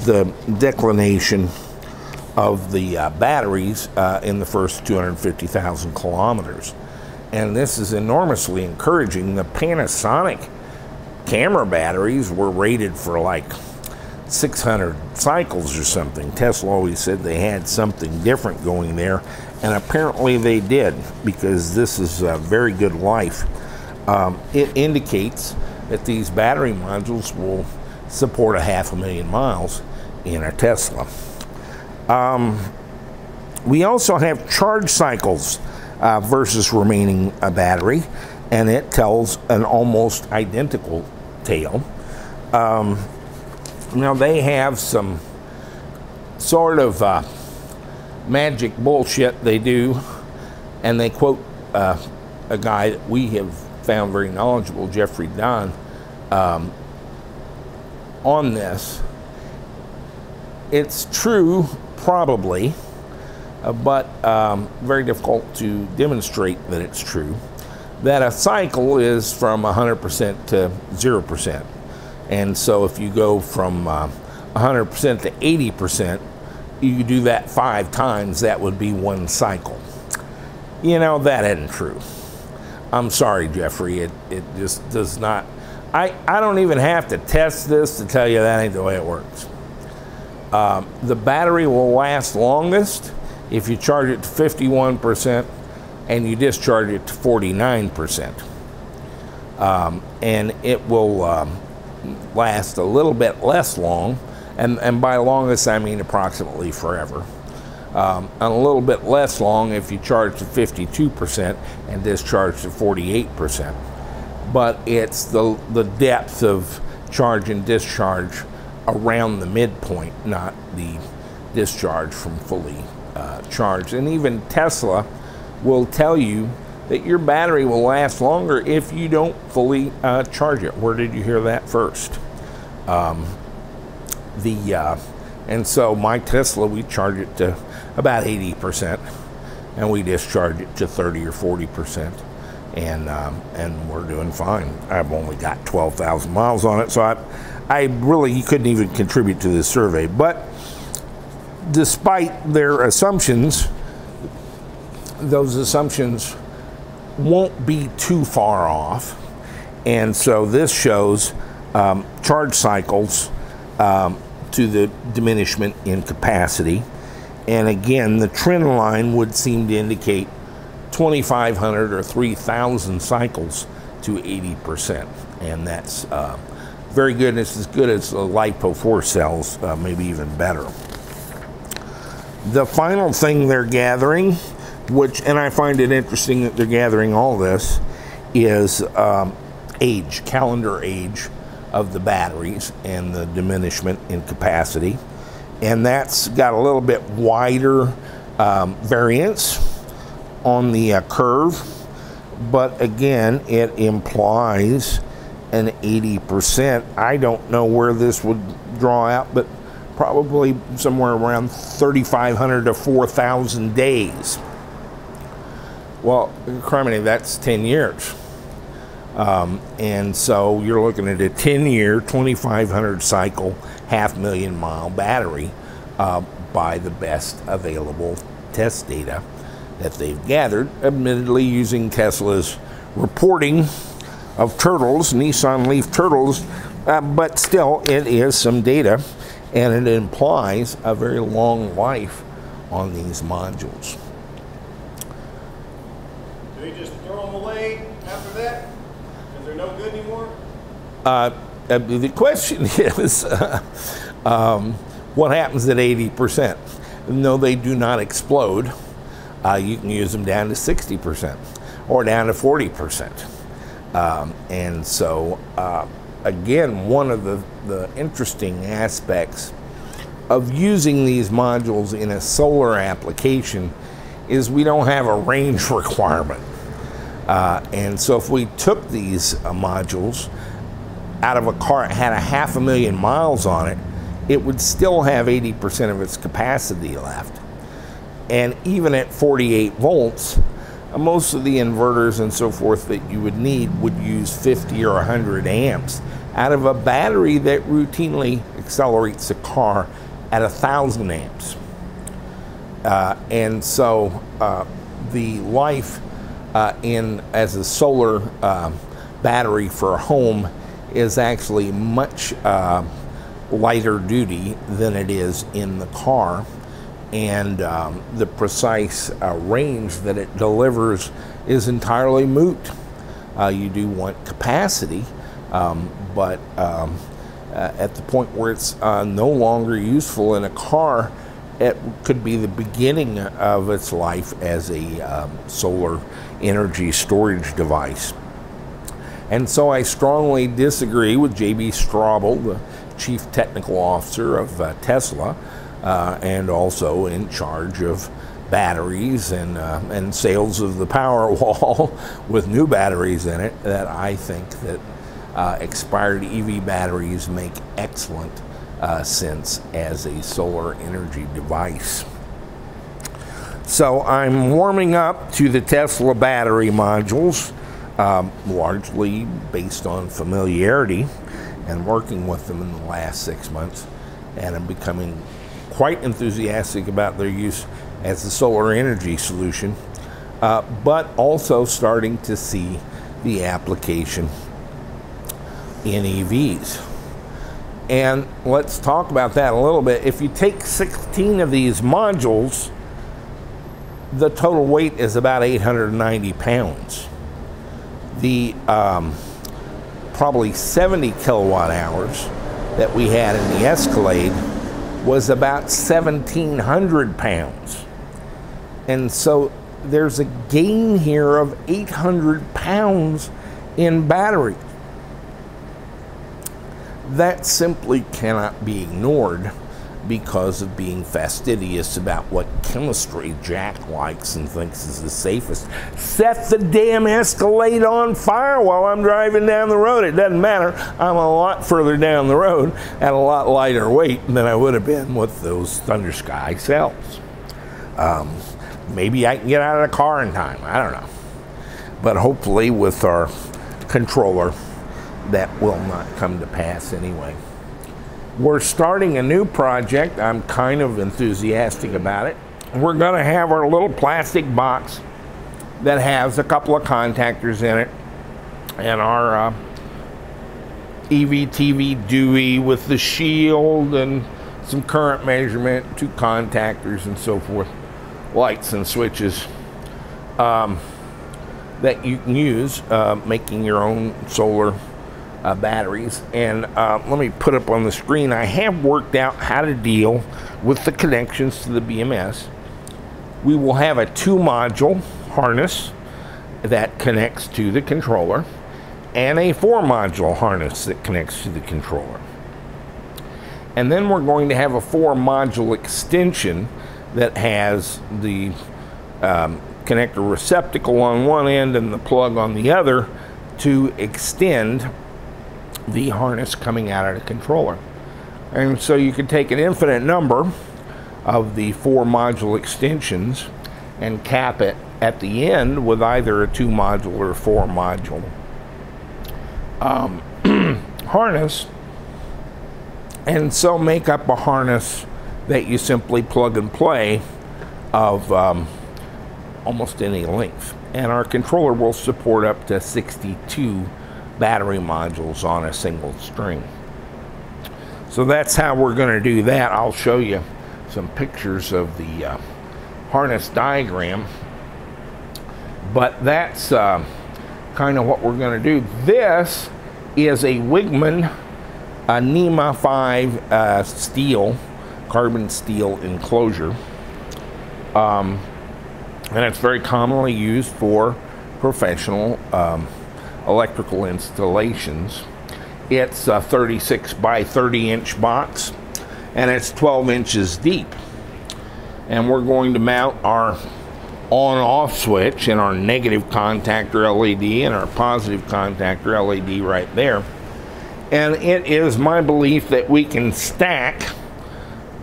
the declination of the uh, batteries uh, in the first two hundred fifty thousand kilometers. And this is enormously encouraging. The Panasonic camera batteries were rated for like six hundred cycles or something. Tesla always said they had something different going there, and apparently they did, because this is a very good life. Um, it indicates that these battery modules will support a half a million miles in a Tesla. Um, we also have charge cycles uh, versus remaining a battery, and it tells an almost identical tale. Um, now they have some sort of uh, magic bullshit they do, and they quote uh, a guy that we have found very knowledgeable, Jeffrey Don, um, on this. It's true, probably, uh, but um, very difficult to demonstrate that it's true, that a cycle is from one hundred percent to zero percent. And so if you go from uh, one hundred percent to eighty percent, you do that five times, that would be one cycle. You know, that isn't true. I'm sorry, Jeffrey, it, it just does not. I, I don't even have to test this to tell you that ain't the way it works. Uh, the battery will last longest if you charge it to fifty-one percent and you discharge it to forty-nine percent. Um, and it will um, last a little bit less long, and, and by longest I mean approximately forever. Um, and a little bit less long if you charge to fifty-two percent and discharge to forty-eight percent. But it's the, the depth of charge and discharge around the midpoint, not the discharge from fully uh, charged. And even Tesla will tell you that your battery will last longer if you don't fully uh, charge it. Where did you hear that first? Um, the uh, and so my Tesla, we charge it to about eighty percent, and we discharge it to thirty or forty percent, and um, and we're doing fine. I've only got twelve thousand miles on it, so I. I really couldn't even contribute to this survey, but despite their assumptions, those assumptions won't be too far off. And so this shows um, charge cycles um, to the diminishment in capacity, And again, the trend line would seem to indicate twenty-five hundred or three thousand cycles to eighty percent. And that's uh, very good. It's as good as the LiPo four cells, uh, maybe even better. The final thing they're gathering, which, and I find it interesting that they're gathering all this, is um, age, calendar age of the batteries and the diminishment in capacity. And that's got a little bit wider um, variance on the uh, curve, but again, it implies an eighty percent. I don't know where this would draw out, but probably somewhere around thirty-five hundred to four thousand days. Well, criminy, that's ten years. Um, and so you're looking at a ten year, twenty-five hundred cycle, half million mile battery uh, by the best available test data that they've gathered, admittedly using Tesla's reporting of turtles, Nissan Leaf turtles, uh, but still it is some data, and it implies a very long life on these modules. Do you just throw them away after that? Because they're no good anymore? Uh, uh, the question is, uh, um, what happens at eighty percent? No, they do not explode. Uh, you can use them down to sixty percent or down to forty percent. Um, and so, uh, again, one of the, the interesting aspects of using these modules in a solar application is we don't have a range requirement. Uh, and so if we took these uh, modules out of a car that had a half a million miles on it, it would still have eighty percent of its capacity left. And even at forty-eight volts, most of the inverters and so forth that you would need would use fifty or one hundred amps out of a battery that routinely accelerates a car at one thousand amps. Uh, and so uh, the life uh, in as a solar uh, battery for a home is actually much uh, lighter duty than it is in the car. And um, the precise uh, range that it delivers is entirely moot. Uh, you do want capacity, um, but um, uh, at the point where it's uh, no longer useful in a car, it could be the beginning of its life as a um, solar energy storage device. And so I strongly disagree with J B Straubel, the chief technical officer of uh, Tesla, Uh, and also in charge of batteries and, uh, and sales of the Powerwall with new batteries in it, that I think that uh, expired E V batteries make excellent uh, sense as a solar energy device. So I'm warming up to the Tesla battery modules, um, largely based on familiarity and working with them in the last six months, and I'm becoming quite enthusiastic about their use as a solar energy solution, uh, but also starting to see the application in E Vs. And let's talk about that a little bit. If you take sixteen of these modules, the total weight is about eight hundred ninety pounds. The um, probably seventy kilowatt hours that we had in the Escalade was about seventeen hundred pounds. And so there's a gain here of eight hundred pounds in battery. That simply cannot be ignored because of being fastidious about what chemistry Jack likes and thinks is the safest. Set the damn Escalade on fire while I'm driving down the road. It doesn't matter. I'm a lot further down the road at a lot lighter weight than I would have been with those ThunderSky cells. Um, maybe I can get out of the car in time. I don't know. But hopefully with our controller, that will not come to pass anyway. We're starting a new project. I'm kind of enthusiastic about it. We're gonna have our little plastic box that has a couple of contactors in it and our uh, E V T V Dewey with the shield and some current measurement, two contactors and so forth, lights and switches um, that you can use uh, making your own solar uh, batteries. And uh, let me put up on the screen, I have worked out how to deal with the connections to the B M S. We will have a two module harness that connects to the controller and a four module harness that connects to the controller. And then we're going to have a four module extension that has the um, connector receptacle on one end and the plug on the other to extend the harness coming out of the controller. And so you can take an infinite number of the four module extensions and cap it at the end with either a two module or four module um, harness, and so make up a harness that you simply plug and play of um, almost any length. And our controller will support up to sixty-two battery modules on a single string. So that's how we're going to do that. I'll show you some pictures of the uh, harness diagram, but that's uh, kind of what we're going to do. This is a Wigman a NEMA five uh, steel, carbon steel enclosure, um, and it's very commonly used for professional um, electrical installations. It's a thirty-six by thirty inch box, and it's twelve inches deep. And we're going to mount our on-off switch and our negative contactor L E D and our positive contactor L E D right there. And it is my belief that we can stack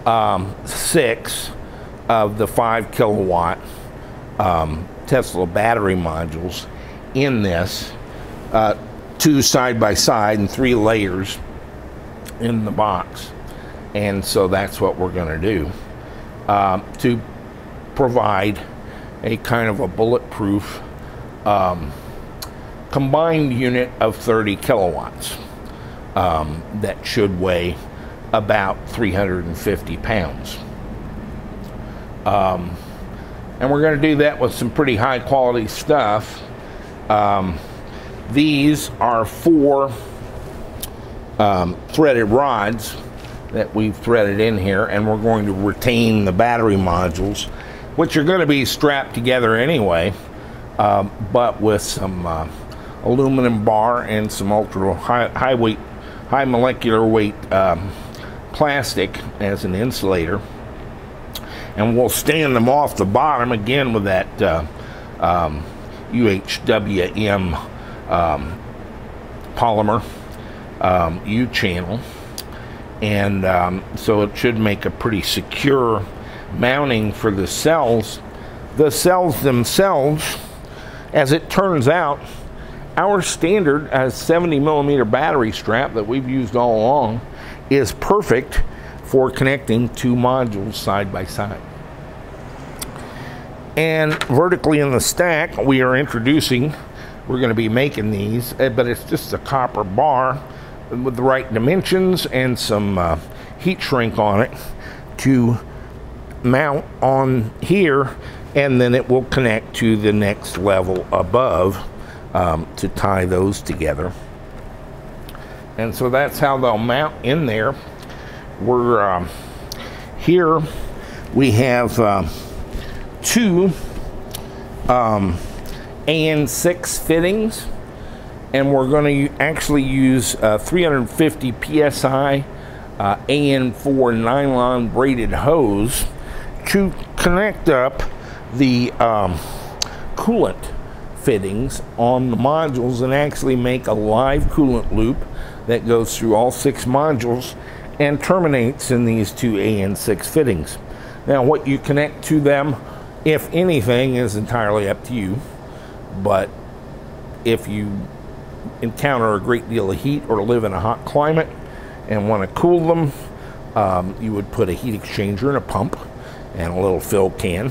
um, six of the five kilowatt um, Tesla battery modules in this, uh, two side by side and three layers in the box. And so that's what we're going to do uh, to provide a kind of a bulletproof um, combined unit of thirty kilowatts um, that should weigh about three hundred fifty pounds. Um, and we're going to do that with some pretty high quality stuff. Um, these are four um, threaded rods that we've threaded in here, and we're going to retain the battery modules, which are going to be strapped together anyway, um, but with some uh, aluminum bar and some ultra high, high weight, high molecular weight um, plastic as an insulator, and we'll stand them off the bottom again with that uh, um, U H W M um, polymer um, U-channel. And um, so it should make a pretty secure mounting for the cells. The cells themselves, as it turns out, our standard uh, seventy millimeter battery strap that we've used all along is perfect for connecting two modules side by side. And vertically in the stack, we are introducing, we're going to be making these, but it's just a copper bar with the right dimensions and some uh, heat shrink on it to mount on here, and then it will connect to the next level above um, to tie those together. And so that's how they'll mount in there. We're um, here we have uh, two um, A N six fittings, and we're going to actually use uh, three hundred fifty P S I uh, A N four nylon braided hose to connect up the um, coolant fittings on the modules and actually make a live coolant loop that goes through all six modules and terminates in these two A N six fittings. Now, what you connect to them, if anything, is entirely up to you, but if you encounter a great deal of heat or live in a hot climate and want to cool them, um, you would put a heat exchanger and a pump and a little fill can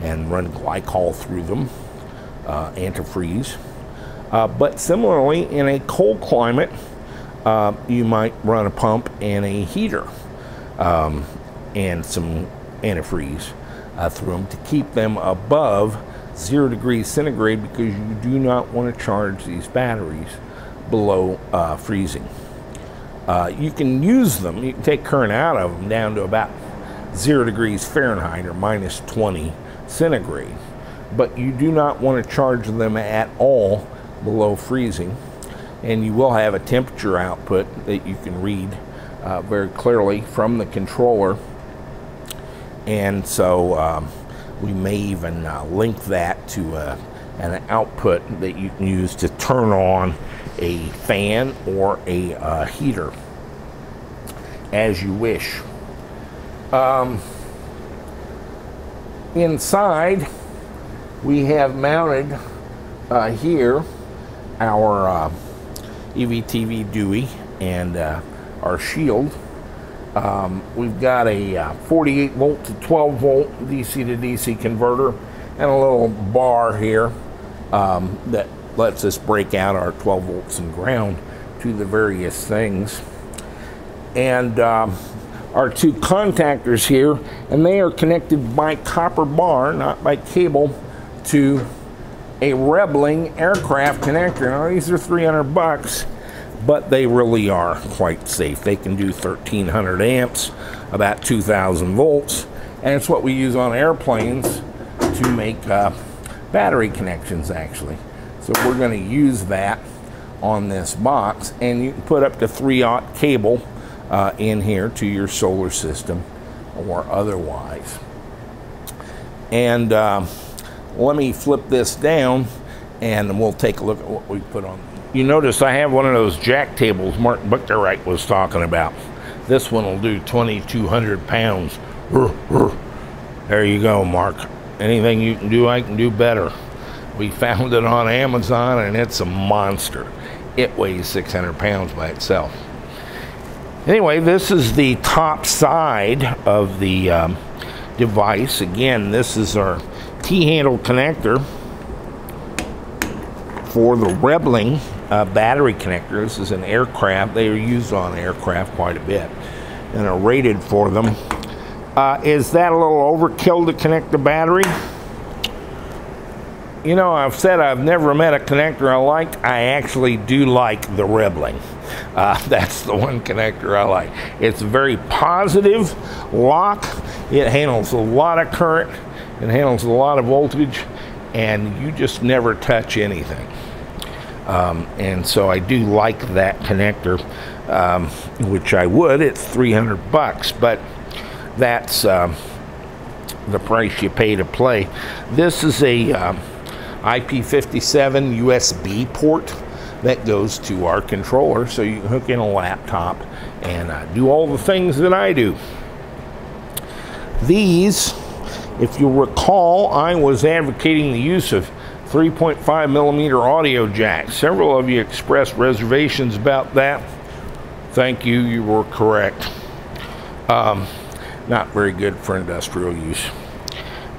and run glycol through them, uh, antifreeze. Uh, but similarly, in a cold climate, uh, you might run a pump and a heater. um, and some antifreeze uh, through them to keep them above zero degrees centigrade, because you do not want to charge these batteries below uh, freezing. Uh, you can use them, you can take current out of them down to about zero degrees Fahrenheit or minus twenty centigrade, but you do not want to charge them at all below freezing, and you will have a temperature output that you can read uh, very clearly from the controller. And so um, we may even uh, link that to uh, an output that you can use to turn on a fan or a uh, heater as you wish. Um, inside we have mounted uh, here our uh, E V T V Dewey and uh, our shield. Um, we've got a uh, forty-eight volt to twelve volt D C to D C converter and a little bar here um, that lets us break out our twelve volts and ground to the various things. And um, our two contactors here, and they are connected by copper bar, not by cable, to a Rebling aircraft connector. Now these are three hundred bucks, but they really are quite safe. They can do thirteen hundred amps, about two thousand volts, and it's what we use on airplanes to make uh, battery connections, actually. So we're going to use that on this box, and you can put up to three aught cable uh, in here to your solar system or otherwise. And uh, let me flip this down and we'll take a look at what we put on. You notice I have one of those jack tables Mark Buttenreich was talking about. This one will do twenty-two hundred pounds. There you go, Mark. Anything you can do, I can do better. We found it on Amazon and it's a monster. It weighs six hundred pounds by itself. Anyway, this is the top side of the um, device. Again, this is our T-handle connector for the Rebling uh, battery connector. This is an aircraft. They are used on aircraft quite a bit and are rated for them. Uh, is that a little overkill to connect the battery? You know, I've said I've never met a connector I liked. I actually do like the Rebling. Uh, that's the one connector I like. It's a very positive lock. It handles a lot of current. It handles a lot of voltage. And you just never touch anything. Um, and so I do like that connector, um, which I would. It's three hundred bucks, but that's uh, the price you pay to play. This is a... Uh, I P fifty-seven U S B port that goes to our controller, so you can hook in a laptop and uh, do all the things that I do. These, if you recall, I was advocating the use of three point five millimeter audio jacks. Several of you expressed reservations about that. Thank you, you were correct. Um, not very good for industrial use.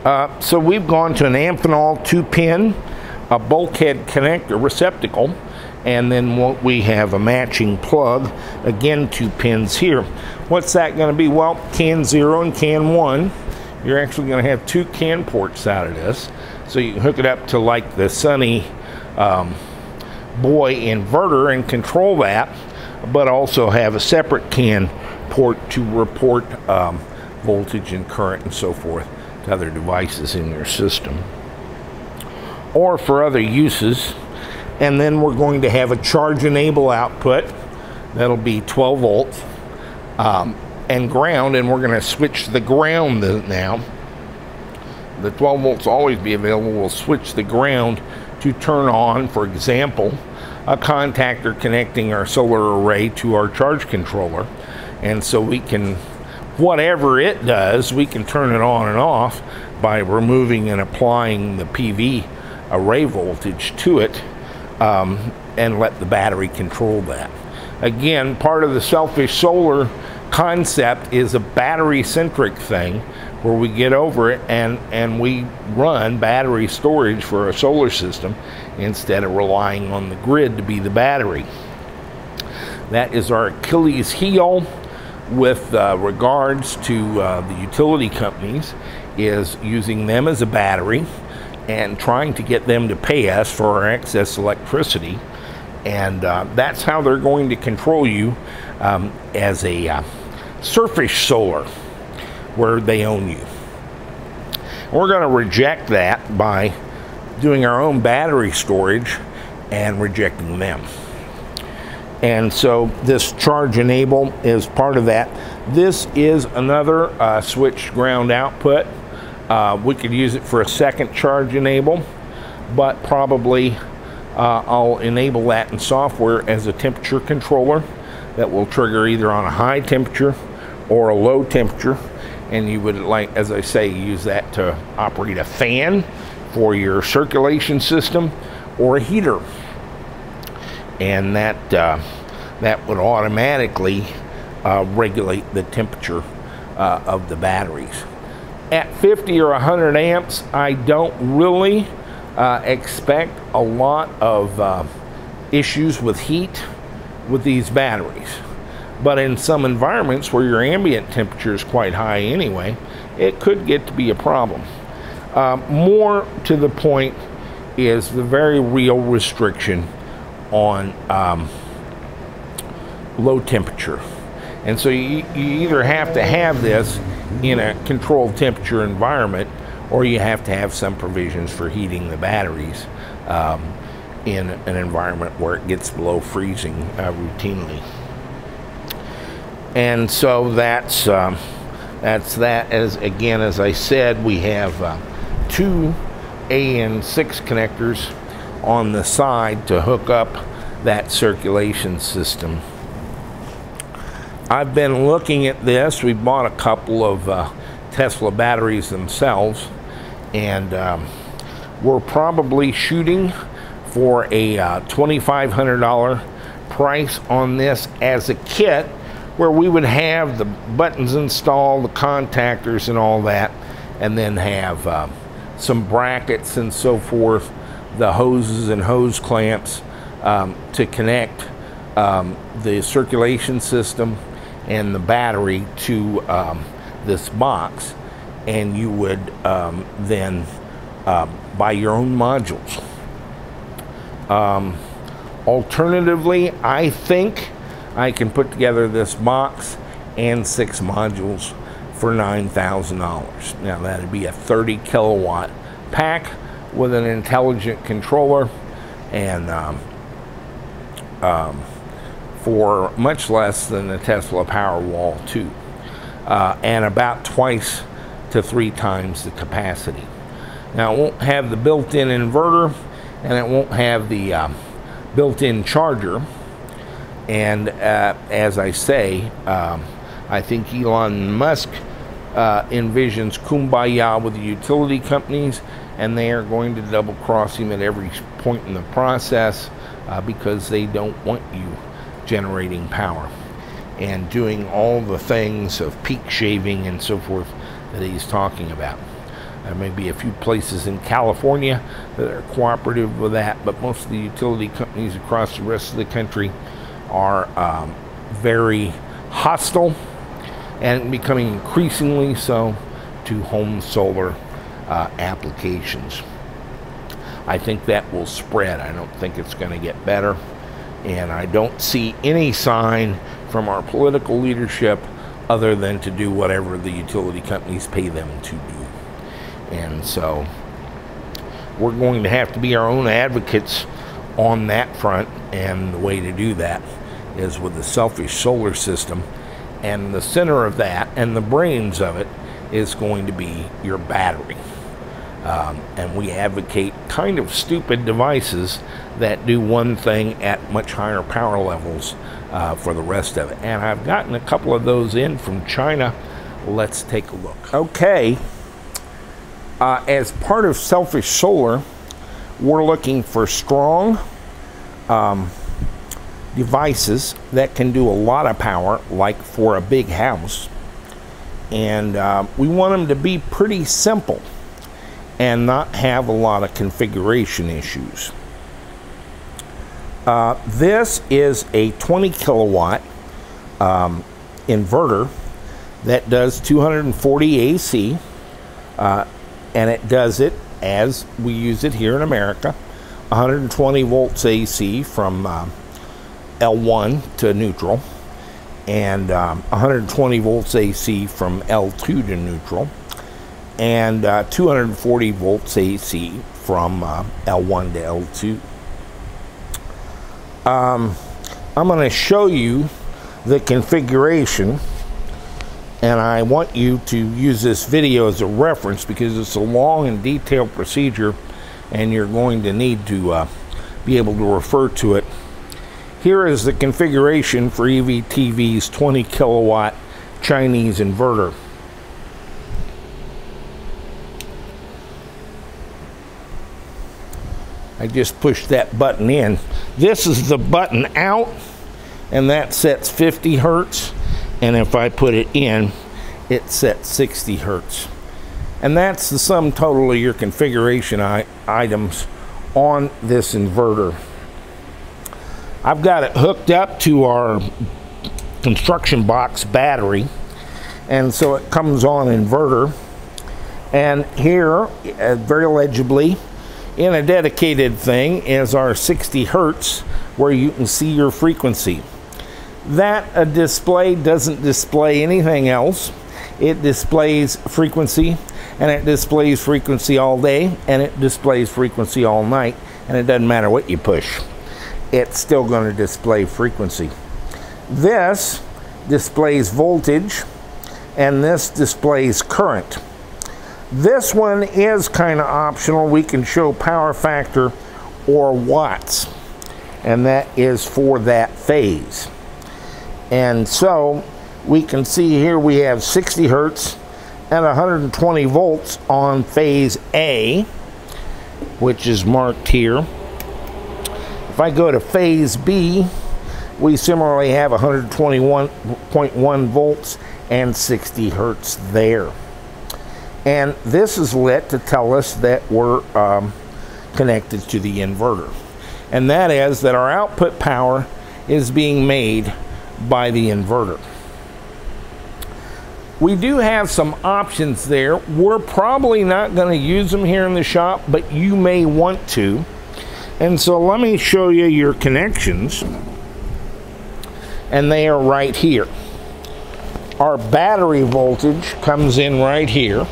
Uh, so we've gone to an Amphenol two pin, a bulkhead connector receptacle, and then what we have a matching plug, again two pins here. What's that going to be? Well, CAN zero and CAN one. You're actually going to have two CAN ports out of this, so you can hook it up to like the Sunny um, Boy inverter and control that, but also have a separate CAN port to report um, voltage and current and so forth to other devices in your system or for other uses. And then we're going to have a charge enable output that'll be twelve volts um, and ground, and we're going to switch the ground now. The twelve volts always be available. We'll switch the ground to turn on, for example, a contactor connecting our solar array to our charge controller, and so we can, whatever it does, we can turn it on and off by removing and applying the P V array voltage to it, um, and let the battery control that. Again, part of the Selfish Solar concept is a battery-centric thing where we get over it and, and we run battery storage for our solar system instead of relying on the grid to be the battery. That is our Achilles heel. with uh, regards to uh, the utility companies is using them as a battery and trying to get them to pay us for our excess electricity. And uh, that's how they're going to control you um, as a uh, Selfish Solar, where they own you. And we're going to reject that by doing our own battery storage and rejecting them. And so this charge enable is part of that. This is another uh, switch ground output. Uh, we could use it for a second charge enable, but probably uh, I'll enable that in software as a temperature controller that will trigger either on a high temperature or a low temperature. And you would, like, as I say, use that to operate a fan for your circulation system or a heater. And that, uh, that would automatically uh, regulate the temperature uh, of the batteries. At fifty or one hundred amps, I don't really uh, expect a lot of uh, issues with heat with these batteries. But in some environments where your ambient temperature is quite high anyway, it could get to be a problem. Uh, more to the point is the very real restriction on um, low temperature. And so you, you either have to have this in a controlled temperature environment, or you have to have some provisions for heating the batteries um, in an environment where it gets below freezing uh, routinely. And so that's um, that's that. As again, as I said, we have uh, two A N six connectors on the side to hook up that circulation system. I've been looking at this. We bought a couple of uh, Tesla batteries themselves, and um, we're probably shooting for a uh, twenty-five hundred dollar price on this as a kit, where we would have the buttons installed, the contactors and all that, and then have uh, some brackets and so forth, the hoses and hose clamps um, to connect um, the circulation system and the battery to um, this box. And you would um, then uh, buy your own modules. Um, alternatively, I think I can put together this box and six modules for nine thousand dollars. Now that'd be a thirty kilowatt pack with an intelligent controller, and um, um, for much less than the Tesla Powerwall two, uh, and about twice to three times the capacity. Now it won't have the built-in inverter, and it won't have the um, built-in charger. And uh, as I say, um, I think Elon Musk uh, envisions kumbaya with the utility companies, and they are going to double cross him at every point in the process uh, because they don't want you generating power and doing all the things of peak shaving and so forth that he's talking about. There may be a few places in California that are cooperative with that, but most of the utility companies across the rest of the country are um, very hostile, and becoming increasingly so, to home solar uh, applications. I think that will spread. I don't think it's going to get better, and I don't see any sign from our political leadership other than to do whatever the utility companies pay them to do. And so we're going to have to be our own advocates on that front, and the way to do that is with the Selfish Solar system, and the center of that and the brains of it is going to be your battery. Um, and we advocate kind of stupid devices that do one thing at much higher power levels uh, for the rest of it. And I've gotten a couple of those in from China. Let's take a look. Okay, uh, as part of Selfish Solar, we're looking for strong Um, devices that can do a lot of power, like for a big house, and uh, we want them to be pretty simple and not have a lot of configuration issues. Uh, this is a twenty kilowatt um, inverter that does two hundred forty A C, uh, and it does it as we use it here in America, one hundred twenty volts A C from um, L one to neutral, and um, one hundred twenty volts A C from L two to neutral, and uh, two hundred forty volts A C from uh, L one to L two. Um, I'm going to show you the configuration, and I want you to use this video as a reference because it's a long and detailed procedure, and you're going to need to uh, be able to refer to it. Here is the configuration for E V T V's twenty kilowatt Chinese inverter. I just pushed that button in. This is the button out, and that sets fifty hertz, and if I put it in, it sets sixty hertz. And that's the sum total of your configuration i- items on this inverter. I've got it hooked up to our construction box battery, and so it comes on inverter, and here uh, very legibly in a dedicated thing is our sixty hertz, where you can see your frequency. That a display doesn't display anything else. It displays frequency, and it displays frequency all day, and it displays frequency all night, and it doesn't matter what you push, it's still going to display frequency. This displays voltage, and this displays current. This one is kind of optional. We can show power factor or watts, and that is for that phase. And so we can see here we have sixty hertz and one hundred twenty volts on phase A, which is marked here. If I go to phase B, we similarly have one hundred twenty-one point one volts and sixty hertz there. And this is lit to tell us that we're um, connected to the inverter. And that is that our output power is being made by the inverter. We do have some options there. We're probably not going to use them here in the shop, but you may want to. And so let me show you your connections, and they are right here. Our battery voltage comes in right here.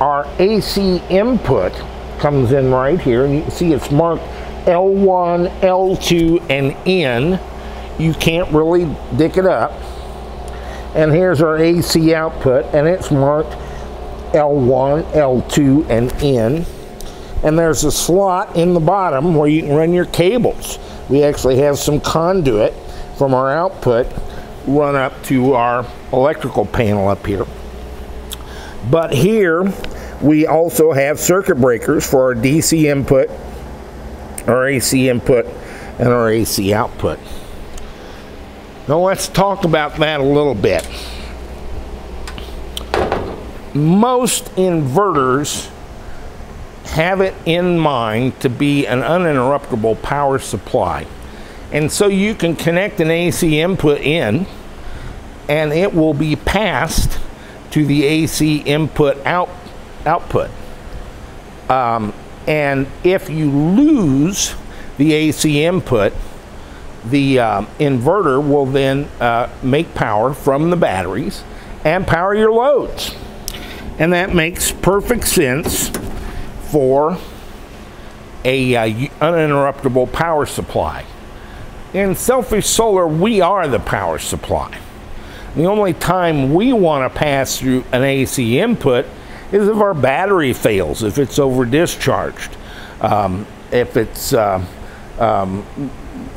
Our A C input comes in right here, and you can see it's marked L one, L two, and N. You can't really dick it up. And here's our A C output, and it's marked L one, L two, and N. And there's a slot in the bottom where you can run your cables. We actually have some conduit from our output run up to our electrical panel up here. But here we also have circuit breakers for our D C input, our A C input, and our A C output. Now let's talk about that a little bit. Most inverters have it in mind to be an uninterruptible power supply, and so you can connect an A C input in, and it will be passed to the A C input out output. Um, and if you lose the A C input, the um, inverter will then uh, make power from the batteries and power your loads. And that makes perfect sense for a uh, uninterruptible power supply. In Selfish Solar, we are the power supply. The only time we want to pass through an A C input is if our battery fails, if it's over discharged, um, if it's uh, um,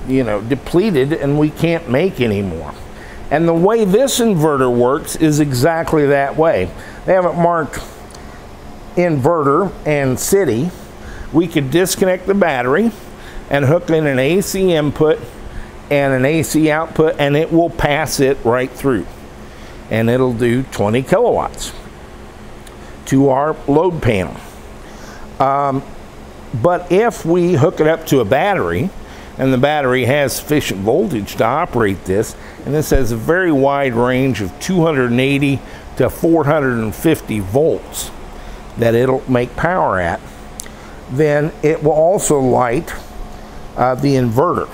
you know, depleted and we can't make anymore. And the way this inverter works is exactly that way. They haven't marked inverter and city. We could disconnect the battery and hook in an A C input and an A C output, and it will pass it right through, and it'll do twenty kilowatts to our load panel. Um, but if we hook it up to a battery and the battery has sufficient voltage to operate this, and this has a very wide range of two hundred eighty to four hundred fifty volts that it'll make power at. Then it will also light uh, the inverter,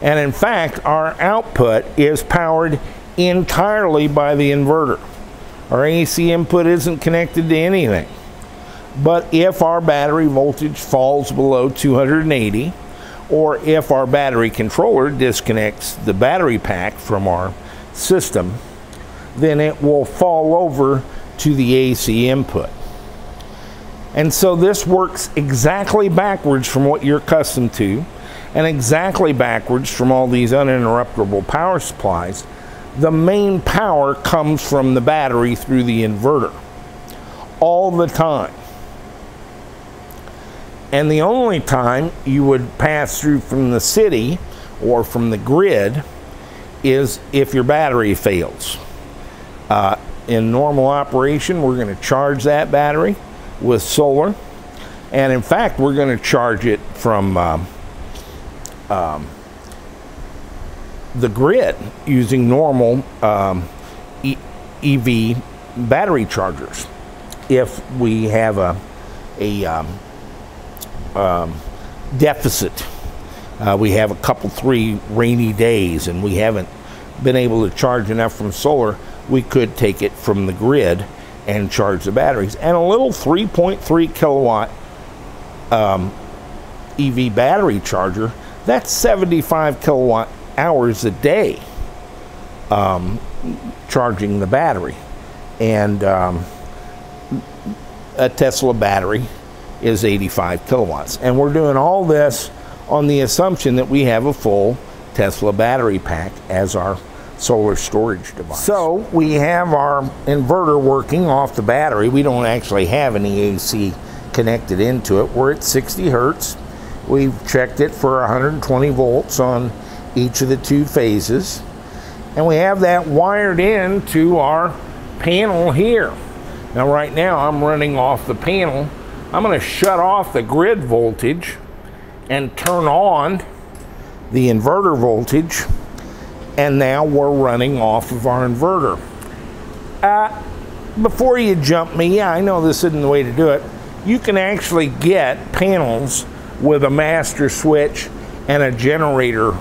and in fact our output is powered entirely by the inverter. Our A C input isn't connected to anything, but if our battery voltage falls below two hundred eighty, or if our battery controller disconnects the battery pack from our system, then it will fall over to the A C input. And so this works exactly backwards from what you're accustomed to, and exactly backwards from all these uninterruptible power supplies. The main power comes from the battery through the inverter all the time. And the only time you would pass through from the city or from the grid is if your battery fails. Uh, in normal operation, we're going to charge that battery with solar, and in fact we're going to charge it from um, um, the grid using normal um, e EV battery chargers if we have a, a um, Um, deficit. Uh, we have a couple three rainy days and we haven't been able to charge enough from solar. We could take it from the grid and charge the batteries, and a little three point three kilowatt um, E V battery charger, that's seventy-five kilowatt hours a day um, charging the battery, and um, a Tesla battery is eighty-five kilowatts. And we're doing all this on the assumption that we have a full Tesla battery pack as our solar storage device. So we have our inverter working off the battery. We don't actually have any A C connected into it. We're at sixty hertz. We've checked it for one hundred twenty volts on each of the two phases, and we have that wired in to our panel here. Now right now I'm running off the panel. I'm going to shut off the grid voltage and turn on the inverter voltage, and now we're running off of our inverter. Uh, before you jump me, yeah, I know this isn't the way to do it. You can actually get panels with a master switch and a generator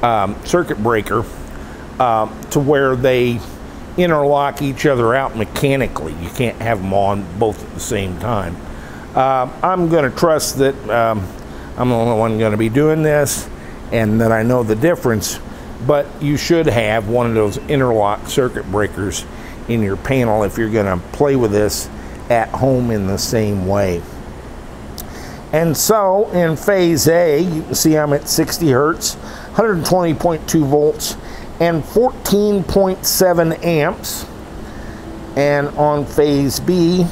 um, circuit breaker uh, to where they interlock each other out mechanically. You can't have them on both at the same time. Uh, I'm going to trust that um, I'm the only one going to be doing this and that I know the difference, but you should have one of those interlock circuit breakers in your panel if you're going to play with this at home in the same way. And so in phase A, you can see I'm at sixty hertz, one hundred twenty point two volts, and fourteen point seven amps. And on phase B,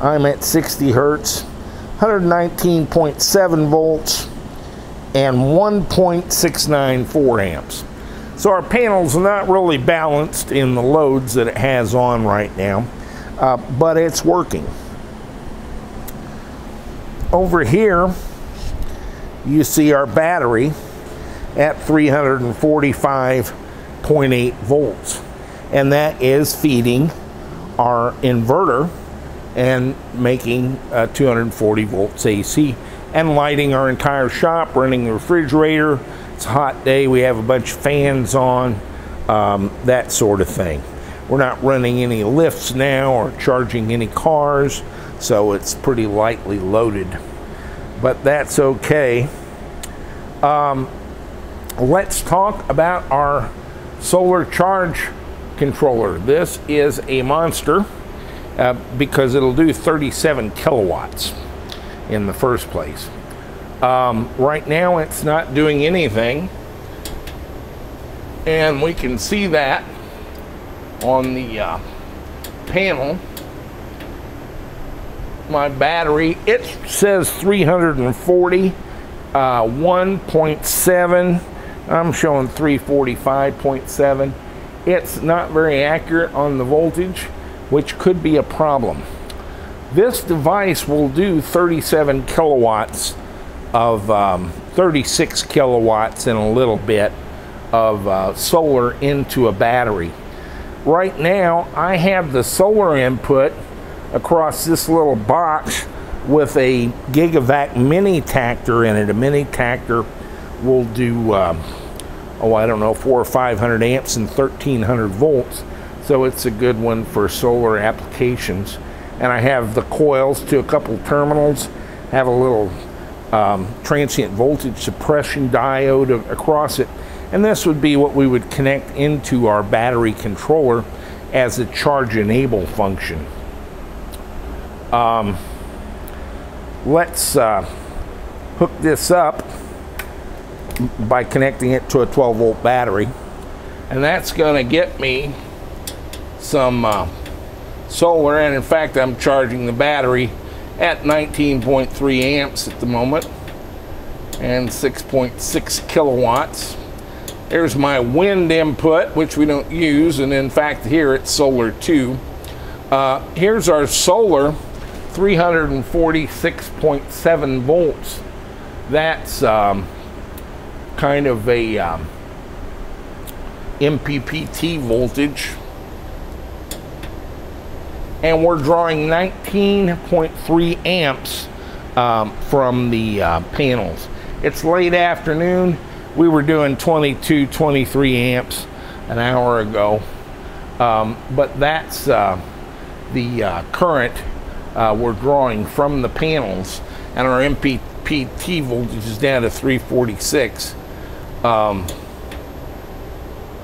I'm at sixty hertz, one hundred nineteen point seven volts, and one point six nine four amps. So our panel's not really balanced in the loads that it has on right now, uh, but it's working. Over here, you see our battery at three hundred forty-five point eight volts, and that is feeding our inverter and making uh, two hundred forty volts A C and lighting our entire shop, running the refrigerator. It's a hot day, we have a bunch of fans on, um, that sort of thing. We're not running any lifts now or charging any cars, so it's pretty lightly loaded, but that's okay. Um, let's talk about our solar charge controller. This is a monster. Uh, because it'll do thirty-seven kilowatts in the first place. Um, right now it's not doing anything, and we can see that on the uh, panel. My battery, it says three hundred forty, uh, one point seven, I'm showing three forty-five point seven. It's not very accurate on the voltage, which could be a problem. This device will do thirty-seven kilowatts of um, thirty-six kilowatts and a little bit of uh, solar into a battery. Right now I have the solar input across this little box with a Gigavac mini tactor in it. A mini tactor will do um, oh, I don't know, four or five hundred amps and thirteen hundred volts, so it's a good one for solar applications. And I have the coils to a couple terminals, have a little um, transient voltage suppression diode across it, and this would be what we would connect into our battery controller as a charge enable function. Um, let's uh, hook this up by connecting it to a twelve volt battery, and that's going to get me some uh, solar. And in fact, I'm charging the battery at nineteen point three amps at the moment and six point six kilowatts. There's my wind input, which we don't use, and in fact here it's solar too. Uh, here's our solar, three hundred forty-six point seven volts. That's um, kind of a um, M P P T voltage, and we're drawing nineteen point three amps um, from the uh, panels. It's late afternoon. We were doing twenty-two, twenty-three amps an hour ago, um, but that's uh, the uh, current uh, we're drawing from the panels, and our M P P T voltage is down to three forty-six, um,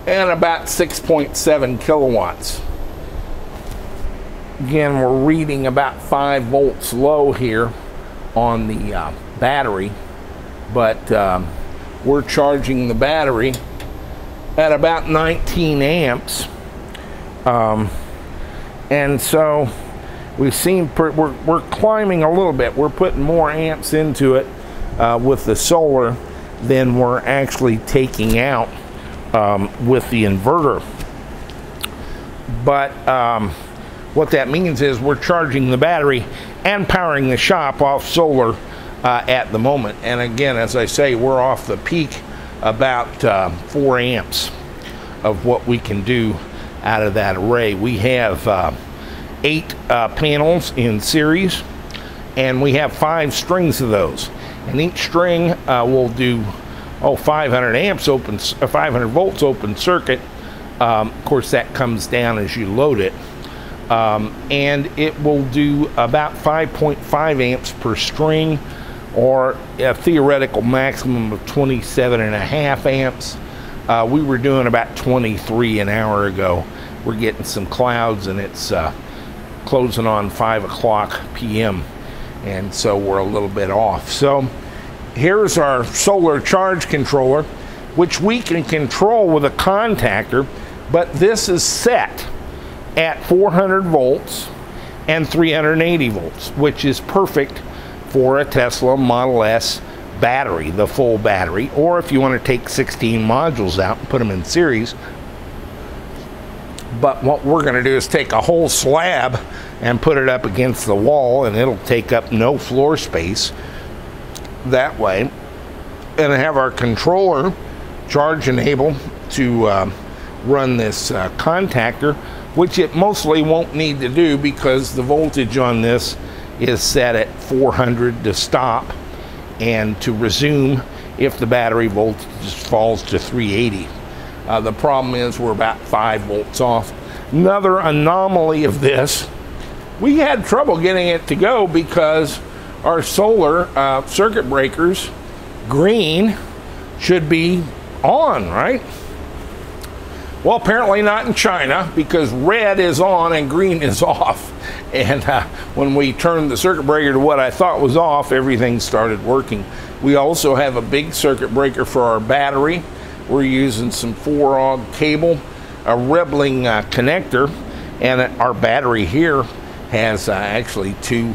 and about six point seven kilowatts. Again, we're reading about five volts low here on the uh, battery, but um, we're charging the battery at about nineteen amps, um, and so we seem per we're, we're climbing a little bit. We're putting more amps into it uh, with the solar than we're actually taking out um, with the inverter. But um, what that means is we're charging the battery and powering the shop off solar Uh, at the moment. And again, as I say, we're off the peak about uh, four amps of what we can do out of that array. We have uh, eight uh, panels in series, and we have five strings of those, and each string uh, will do oh five hundred amps open, uh, five hundred volts open circuit. Um, of course, that comes down as you load it, um, and it will do about five point five amps per string, or a theoretical maximum of twenty-seven and a half amps. Uh, we were doing about twenty-three an hour ago. We're getting some clouds, and it's uh, closing on five o'clock p m and so we're a little bit off. So here's our solar charge controller, which we can control with a contactor, but this is set at four hundred volts and three hundred eighty volts, which is perfect for a Tesla Model S battery, the full battery, or if you want to take sixteen modules out and put them in series. But what we're going to do is take a whole slab and put it up against the wall, and it'll take up no floor space that way, and have our controller charge enable to uh, run this uh, contactor, which it mostly won't need to do because the voltage on this is set at four hundred to stop, and to resume if the battery voltage falls to three eighty. Uh, the problem is we're about five volts off. Another anomaly of this, we had trouble getting it to go because our solar uh, circuit breakers, green, should be on, right? Well, apparently not in China, because red is on and green is off. And uh, when we turned the circuit breaker to what I thought was off, everything started working. We also have a big circuit breaker for our battery. We're using some four-aught cable, a Rebling uh, connector, and our battery here has uh, actually two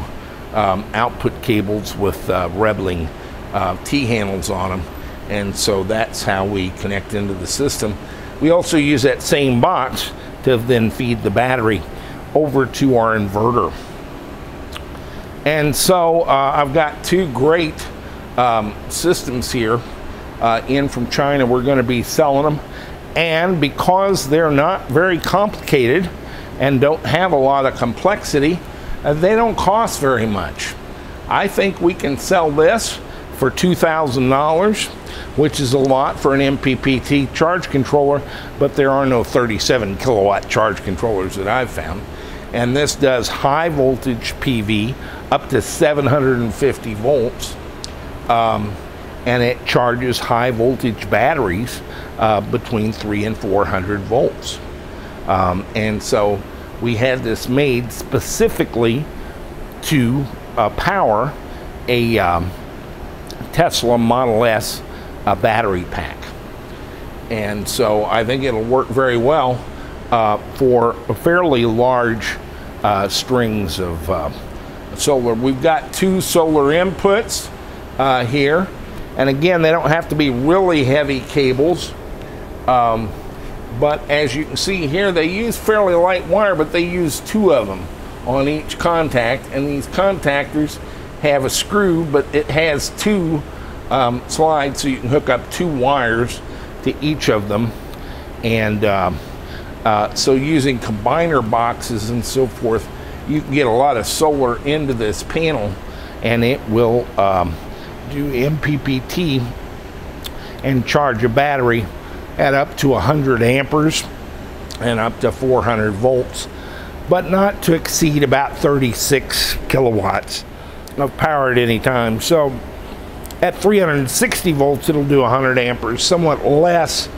um, output cables with uh, Rebling uh, T-handles on them, and so that's how we connect into the system. We also use that same box to then feed the battery over to our inverter. And so uh, I've got two great um, systems here uh, in from China. We're going to be selling them, and because they're not very complicated and don't have a lot of complexity, uh, they don't cost very much. I think we can sell this for two thousand dollars, which is a lot for an M P P T charge controller, but there are no thirty-seven kilowatt charge controllers that I've found. And this does high voltage P V up to seven hundred fifty volts, um, and it charges high voltage batteries uh, between three and four hundred volts. Um, and so we had this made specifically to uh, power a um, Tesla Model S uh, battery pack. And so I think it'll work very well uh, for fairly large uh, strings of uh, solar. We've got two solar inputs uh, here, and again, they don't have to be really heavy cables, um, but as you can see here, they use fairly light wire, but they use two of them on each contact, and these contactors have a screw, but it has two um, slides, so you can hook up two wires to each of them. And um, uh, so using combiner boxes and so forth, you can get a lot of solar into this panel, and it will um, do M P P T and charge a battery at up to one hundred amperes and up to four hundred volts, but not to exceed about thirty-six kilowatts of power at any time. So at three hundred sixty volts, it'll do one hundred amperes, somewhat less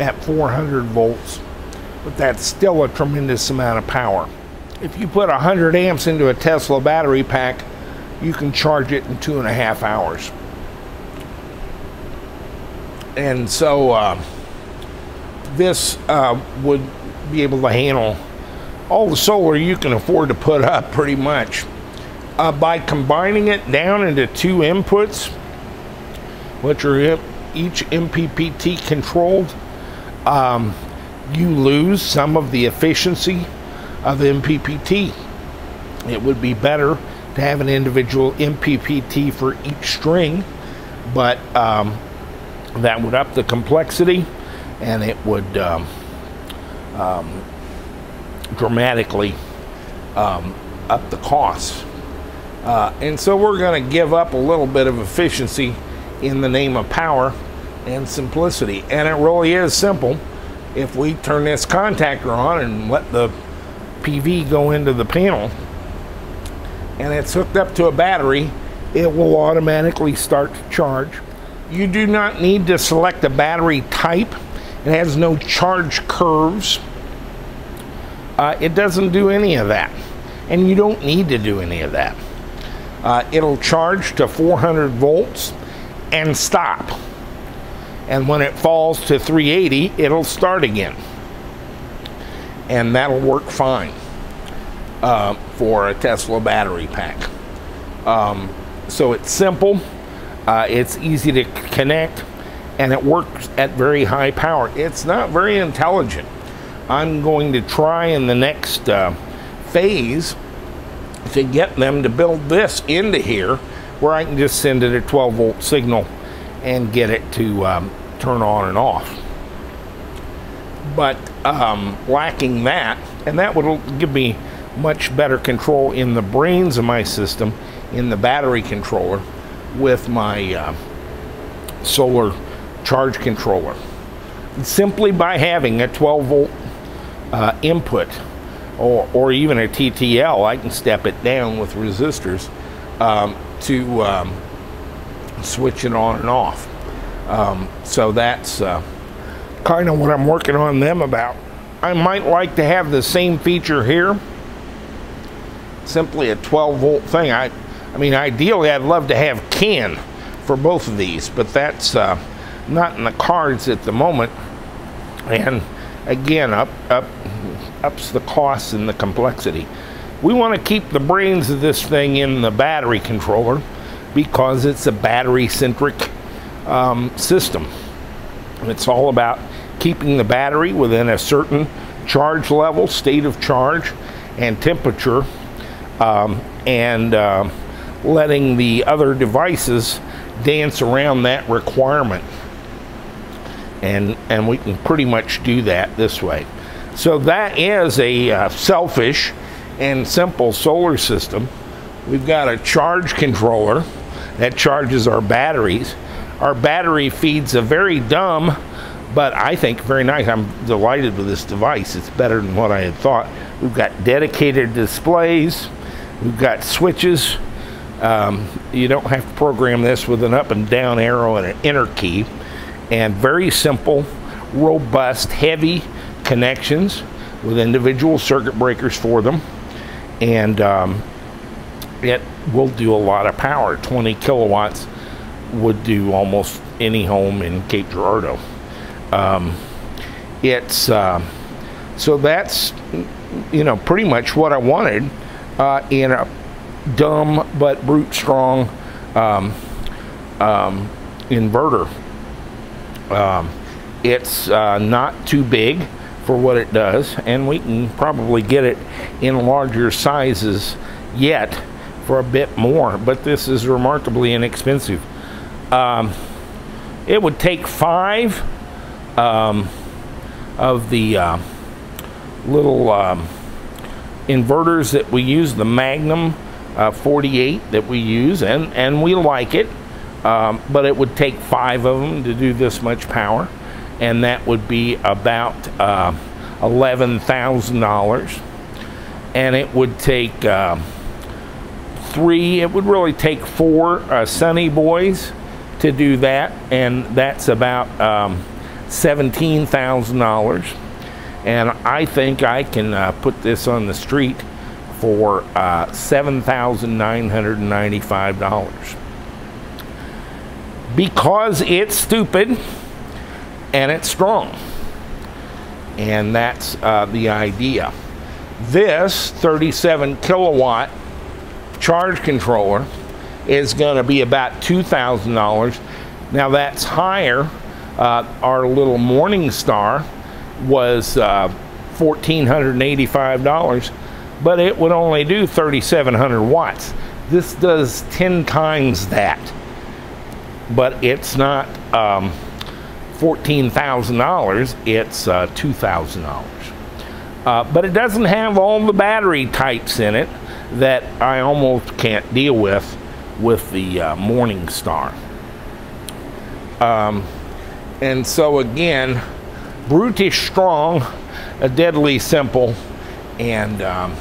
at four hundred volts, but that's still a tremendous amount of power. If you put one hundred amps into a Tesla battery pack, you can charge it in two and a half hours. And so uh, this uh, would be able to handle all the solar you can afford to put up, pretty much. Uh, by combining it down into two inputs, which are each M P P T controlled, um, you lose some of the efficiency of the M P P T. It would be better to have an individual M P P T for each string, but um, that would up the complexity, and it would um, um, dramatically um, up the cost. Uh, and so we're going to give up a little bit of efficiency in the name of power and simplicity. And it really is simple. If we turn this contactor on and let the P V go into the panel, and it's hooked up to a battery, it will automatically start to charge. You do not need to select a battery type. It has no charge curves. Uh, it doesn't do any of that. And you don't need to do any of that. Uh, it'll charge to four hundred volts and stop, and when it falls to three eighty, it'll start again, and that'll work fine uh, for a Tesla battery pack. Um, so it's simple, uh, it's easy to connect, and it works at very high power. It's not very intelligent. I'm going to try in the next uh, phase to get them to build this into here, where I can just send it a twelve volt signal and get it to um, turn on and off. But um, lacking that, and that would give me much better control in the brains of my system, in the battery controller, with my uh, solar charge controller. Simply by having a twelve volt uh, input, Or, or even a T T L, I can step it down with resistors um, to um, switch it on and off. Um, so that's uh, kind of what I'm working on them about. I might like to have the same feature here, simply a twelve volt thing. I, I mean, ideally I'd love to have C A N for both of these, but that's uh, not in the cards at the moment. And again, up, up, ups the cost and the complexity. We want to keep the brains of this thing in the battery controller, because it's a battery-centric um, system. It's all about keeping the battery within a certain charge level, state of charge, and temperature, um, and uh, letting the other devices dance around that requirement, and and we can pretty much do that this way. So that is a uh, selfish and simple solar system. We've got a charge controller that charges our batteries. Our battery feeds a very dumb, but I think very nice. I'm delighted with this device. It's better than what I had thought. We've got dedicated displays. We've got switches. Um, you don't have to program this with an up and down arrow and an enter key. And very simple, robust, heavy connections with individual circuit breakers for them. And um, it will do a lot of power. twenty kilowatts would do almost any home in Cape Girardeau. Um, it's uh, so that's, you know, pretty much what I wanted uh, in a dumb but brute strong um, um, inverter. Um, it's uh, not too big for what it does, and we can probably get it in larger sizes yet for a bit more, but this is remarkably inexpensive. Um, it would take five um, of the uh, little um, inverters that we use, the Magnum uh, forty-eight that we use, and, and we like it. Um, but it would take five of them to do this much power, and that would be about uh, eleven thousand dollars. And it would take uh, three, it would really take four uh, Sunny Boys to do that, and that's about um, seventeen thousand dollars. And I think I can uh, put this on the street for uh, seven thousand nine hundred ninety-five dollars. Because it's stupid and it's strong, and that's uh, the idea. This thirty-seven kilowatt charge controller is going to be about two thousand dollars. Now that's higher. Uh, our little Morningstar was uh, one thousand four hundred eighty-five dollars, but it would only do thirty-seven hundred watts. This does ten times that. But it's not um, fourteen thousand dollars, it's uh, two thousand dollars. Uh, but it doesn't have all the battery types in it that I almost can't deal with with the uh, Morningstar. Um, and so again, brutish strong, a deadly simple, and um,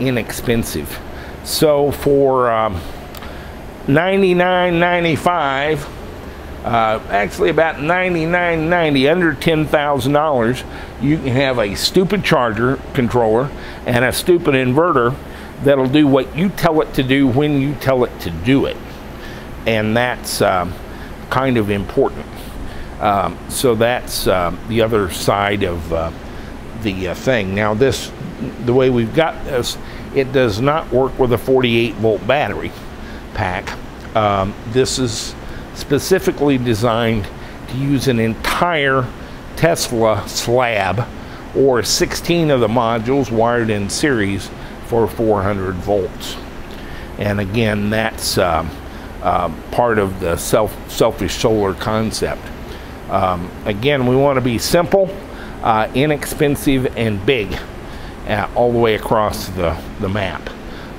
inexpensive. So for um, ninety-nine ninety-five, uh, actually about ninety-nine ninety, under ten thousand dollars, you can have a stupid charger controller and a stupid inverter that'll do what you tell it to do when you tell it to do it, and that's um, kind of important. Um, so that's uh, the other side of uh, the uh, thing. Now this, the way we've got this, it does not work with a forty-eight volt battery pack. Um, this is specifically designed to use an entire Tesla slab or sixteen of the modules wired in series for four hundred volts. And again, that's um, uh, part of the self selfish solar concept. Um, again, we want to be simple, uh, inexpensive, and big uh, all the way across the, the map.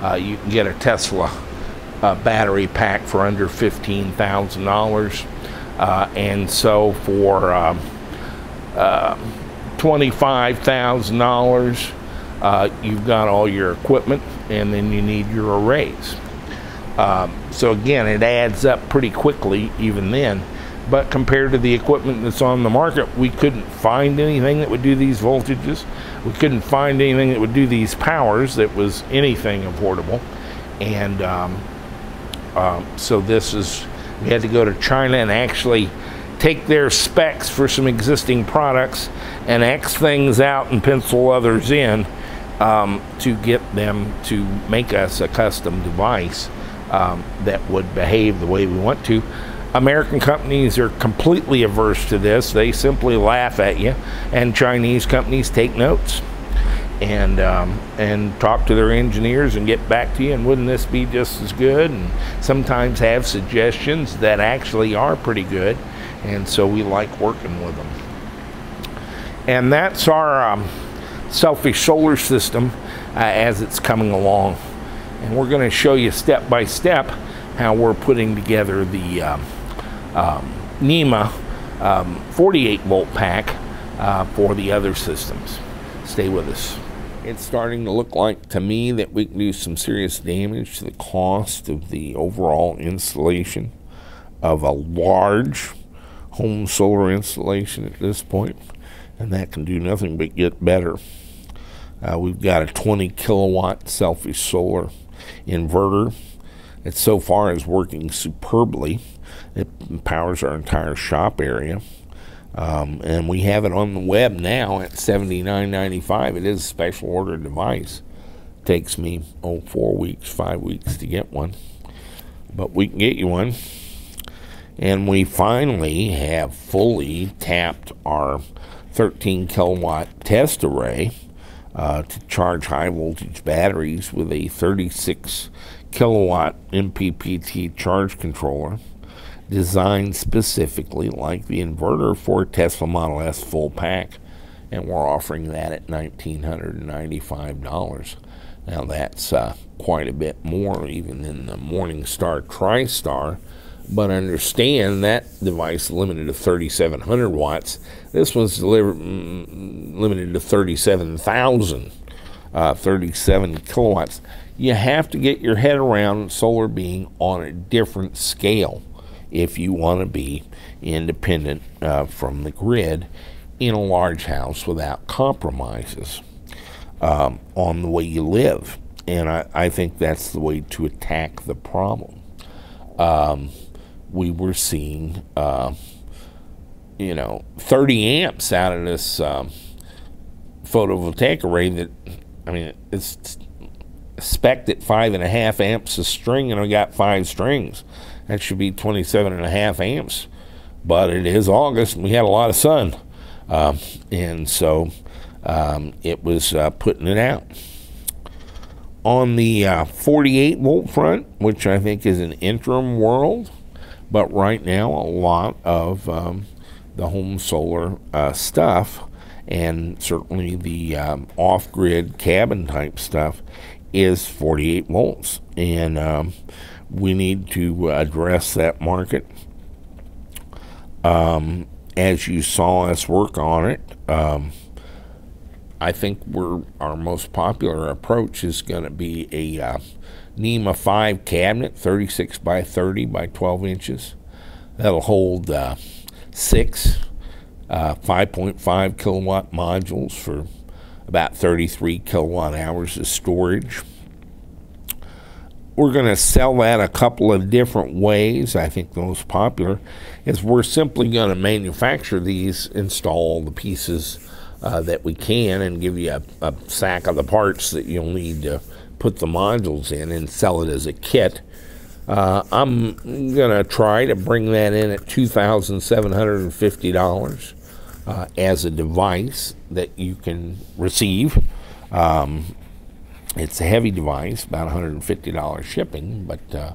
Uh, you can get a Tesla Uh, battery pack for under fifteen thousand dollars, uh, and so for um, uh, twenty-five thousand dollars uh, you've got all your equipment, and then you need your arrays. Um, so again, it adds up pretty quickly even then, but compared to the equipment that's on the market, we couldn't find anything that would do these voltages. We couldn't find anything that would do these powers that was anything affordable. And um, Um, so this is, we had to go to China and actually take their specs for some existing products and X things out and pencil others in um, to get them to make us a custom device um, that would behave the way we want to. American companies are completely averse to this. They simply laugh at you, and Chinese companies take notes. and um, and talk to their engineers and get back to you, and wouldn't this be just as good, and sometimes have suggestions that actually are pretty good, and so we like working with them. And that's our um, Selfish Solar system uh, as it's coming along, and we're going to show you step by step how we're putting together the um, um, NEMA um, forty-eight volt pack uh, for the other systems. Stay with us. It's starting to look like to me that we can do some serious damage to the cost of the overall installation of a large home solar installation at this point, and that can do nothing but get better. Uh, we've got a twenty kilowatt Selfish Solar inverter that so far is working superbly. It powers our entire shop area. Um, and we have it on the web now at seventy-nine ninety-five. It is a special order device. Takes me oh four weeks, five weeks to get one, but we can get you one. And we finally have fully tapped our thirteen kilowatt test array uh, to charge high voltage batteries with a thirty-six kilowatt M P P T charge controller, designed specifically like the inverter for Tesla Model S full pack, and we're offering that at one thousand nine hundred ninety-five dollars. Now that's uh, quite a bit more even than the Morningstar TriStar, but understand that device limited to thirty-seven hundred watts. This one's delivered, mm, limited to thirty-seven thousand, uh, thirty-seven kilowatts. You have to get your head around solar being on a different scale if you want to be independent uh, from the grid in a large house without compromises um, on the way you live. And I, I think that's the way to attack the problem. Um, we were seeing, uh, you know, thirty amps out of this um, photovoltaic array that, I mean, it's spec'd at five and a half amps a string, and I got five strings. That should be twenty-seven and a half amps, but it is August and we had a lot of sun, um, and so um, it was uh, putting it out. On the uh, forty-eight volt front, which I think is an interim world, but right now a lot of um, the home solar uh, stuff, and certainly the um, off-grid cabin type stuff, is forty-eight volts, and um, we need to address that market. Um, as you saw us work on it, um, I think we're, our most popular approach is going to be a uh, NEMA five cabinet, thirty-six by thirty by twelve inches. That'll hold uh, six five point five kilowatt modules for about thirty-three kilowatt hours of storage. We're going to sell that a couple of different ways. I think the most popular is we're simply going to manufacture these, install the pieces uh, that we can, and give you a, a sack of the parts that you'll need to put the modules in, and sell it as a kit. Uh, I'm going to try to bring that in at two thousand seven hundred fifty dollars uh, as a device that you can receive. Um, It's a heavy device, about one hundred fifty dollars shipping, but uh,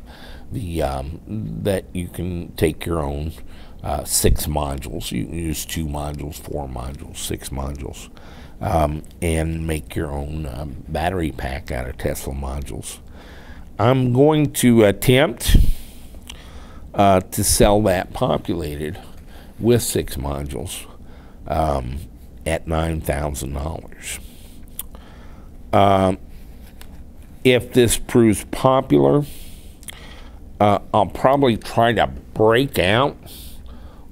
the um, that you can take your own uh, six modules. You can use two modules, four modules, six modules, um, and make your own uh, battery pack out of Tesla modules. I'm going to attempt uh, to sell that populated with six modules um, at nine thousand dollars. Um, If this proves popular, uh, I'll probably try to break out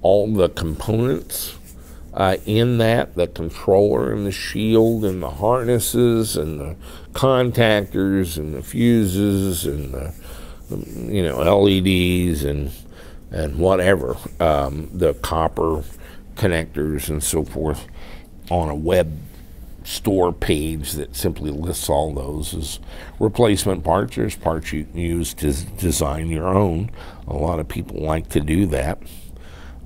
all the components uh, in that, the controller and the shield and the harnesses and the contactors and the fuses and the, you know, L E Ds and, and whatever, um, the copper connectors and so forth, on a web store page that simply lists all those as replacement parts. There's parts you can use to design your own. A lot of people like to do that.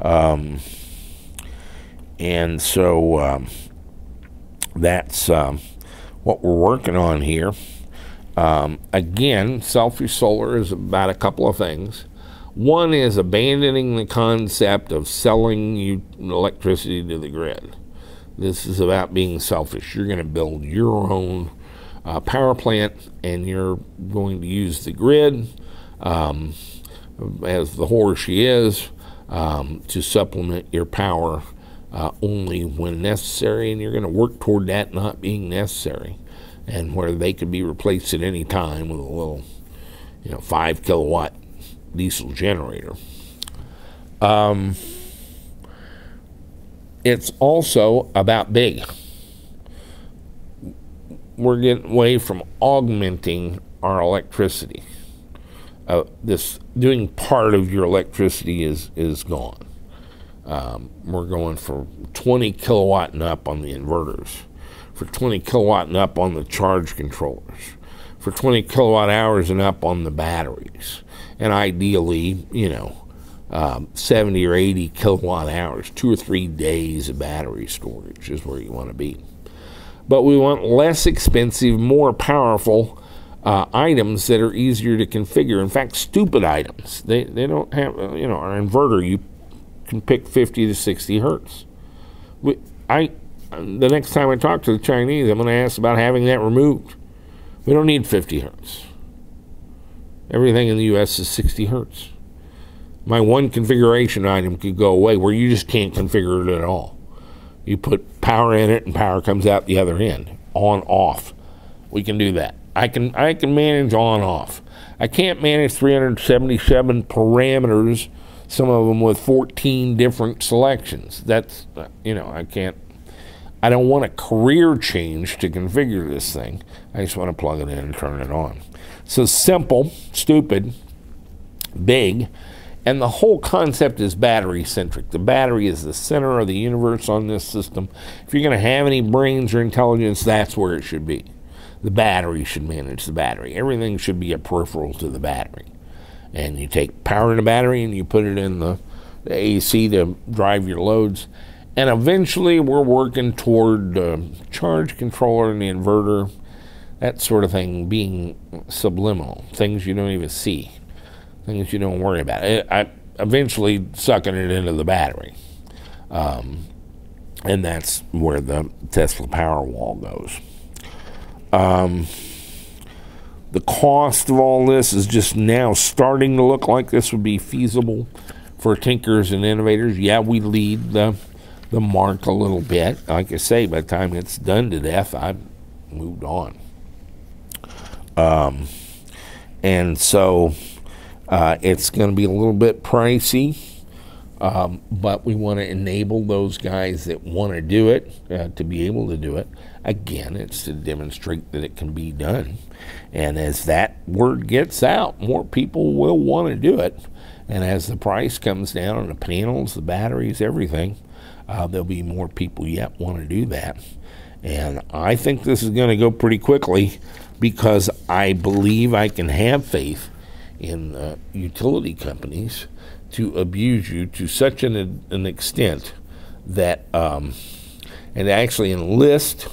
Um, and so um, that's um, what we're working on here. Um, again, Selfish Solar is about a couple of things. One is abandoning the concept of selling you electricity to the grid. This is about being selfish. You're going to build your own uh, power plant, and you're going to use the grid, um, as the horse she is, um, to supplement your power uh, only when necessary, and you're going to work toward that not being necessary, and where they could be replaced at any time with a little, you know, five kilowatt diesel generator. Um, it's also about big. We're getting away from augmenting our electricity. Uh, this doing part of your electricity is is gone. Um, we're going for twenty kilowatt and up on the inverters, for twenty kilowatt and up on the charge controllers, for twenty kilowatt hours and up on the batteries, and ideally, you know, um, seventy or eighty kilowatt hours, two or three days of battery storage is where you want to be. But we want less expensive, more powerful uh, items that are easier to configure. In fact, stupid items. They, they don't have, you know, our inverter, you can pick fifty to sixty hertz. We, I, the next time I talk to the Chinese, I'm going to ask about having that removed. We don't need fifty hertz. Everything in the U S is sixty hertz. My one configuration item could go away where you just can't configure it at all. You put power in it and power comes out the other end, on, off. We can do that. I can, I can manage on, off. I can't manage three hundred seventy-seven parameters, some of them with fourteen different selections. That's, you know, I can't. I don't want a career change to configure this thing. I just want to plug it in and turn it on. So simple, stupid, big, and the whole concept is battery-centric. The battery is the center of the universe on this system. If you're going to have any brains or intelligence, that's where it should be. The battery should manage the battery. Everything should be a peripheral to the battery. And you take power in the battery and you put it in the, the A C to drive your loads. And eventually, we're working toward the uh, charge controller and the inverter, that sort of thing, being subliminal, things you don't even see, things you don't worry about. It, I, eventually, sucking it into the battery. Um, and that's where the Tesla Powerwall goes. Um, the cost of all this is just now starting to look like this would be feasible for tinkers and innovators. Yeah, we lead the... the mark a little bit. Like I say, by the time it's done to death, I've moved on. Um, and so uh, it's going to be a little bit pricey, um, but we want to enable those guys that want to do it uh, to be able to do it. Again, it's to demonstrate that it can be done. And as that word gets out, more people will want to do it. And as the price comes down on the panels, the batteries, everything, Uh, there'll be more people yet want to do that. And I think this is going to go pretty quickly because I believe I can have faith in uh, utility companies to abuse you to such an, an extent that, um, and actually enlist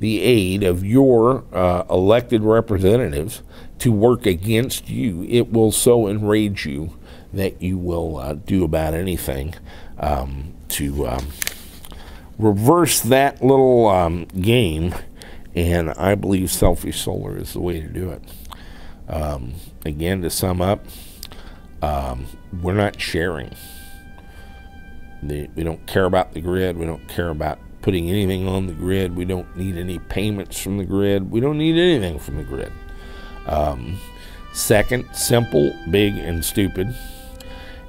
the aid of your uh, elected representatives to work against you. It will so enrage you that you will uh, do about anything Um, to um, reverse that little um, game, and I believe Selfish Solar is the way to do it. Um, again, to sum up, um, we're not sharing. The, we don't care about the grid. We don't care about putting anything on the grid. We don't need any payments from the grid. We don't need anything from the grid. Um, second, simple, big, and stupid.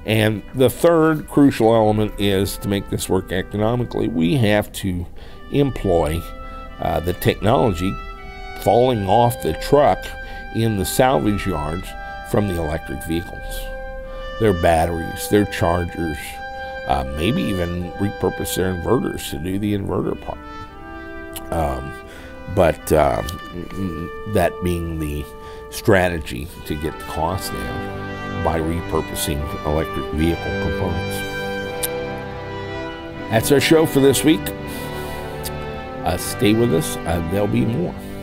And the third crucial element is to make this work economically. We have to employ uh, the technology falling off the truck in the salvage yards from the electric vehicles. Their batteries, their chargers, uh, maybe even repurpose their inverters to do the inverter part. Um, but uh, that being the strategy to get the cost down, by repurposing electric vehicle components. That's our show for this week. Uh, stay with us, uh, there'll be more.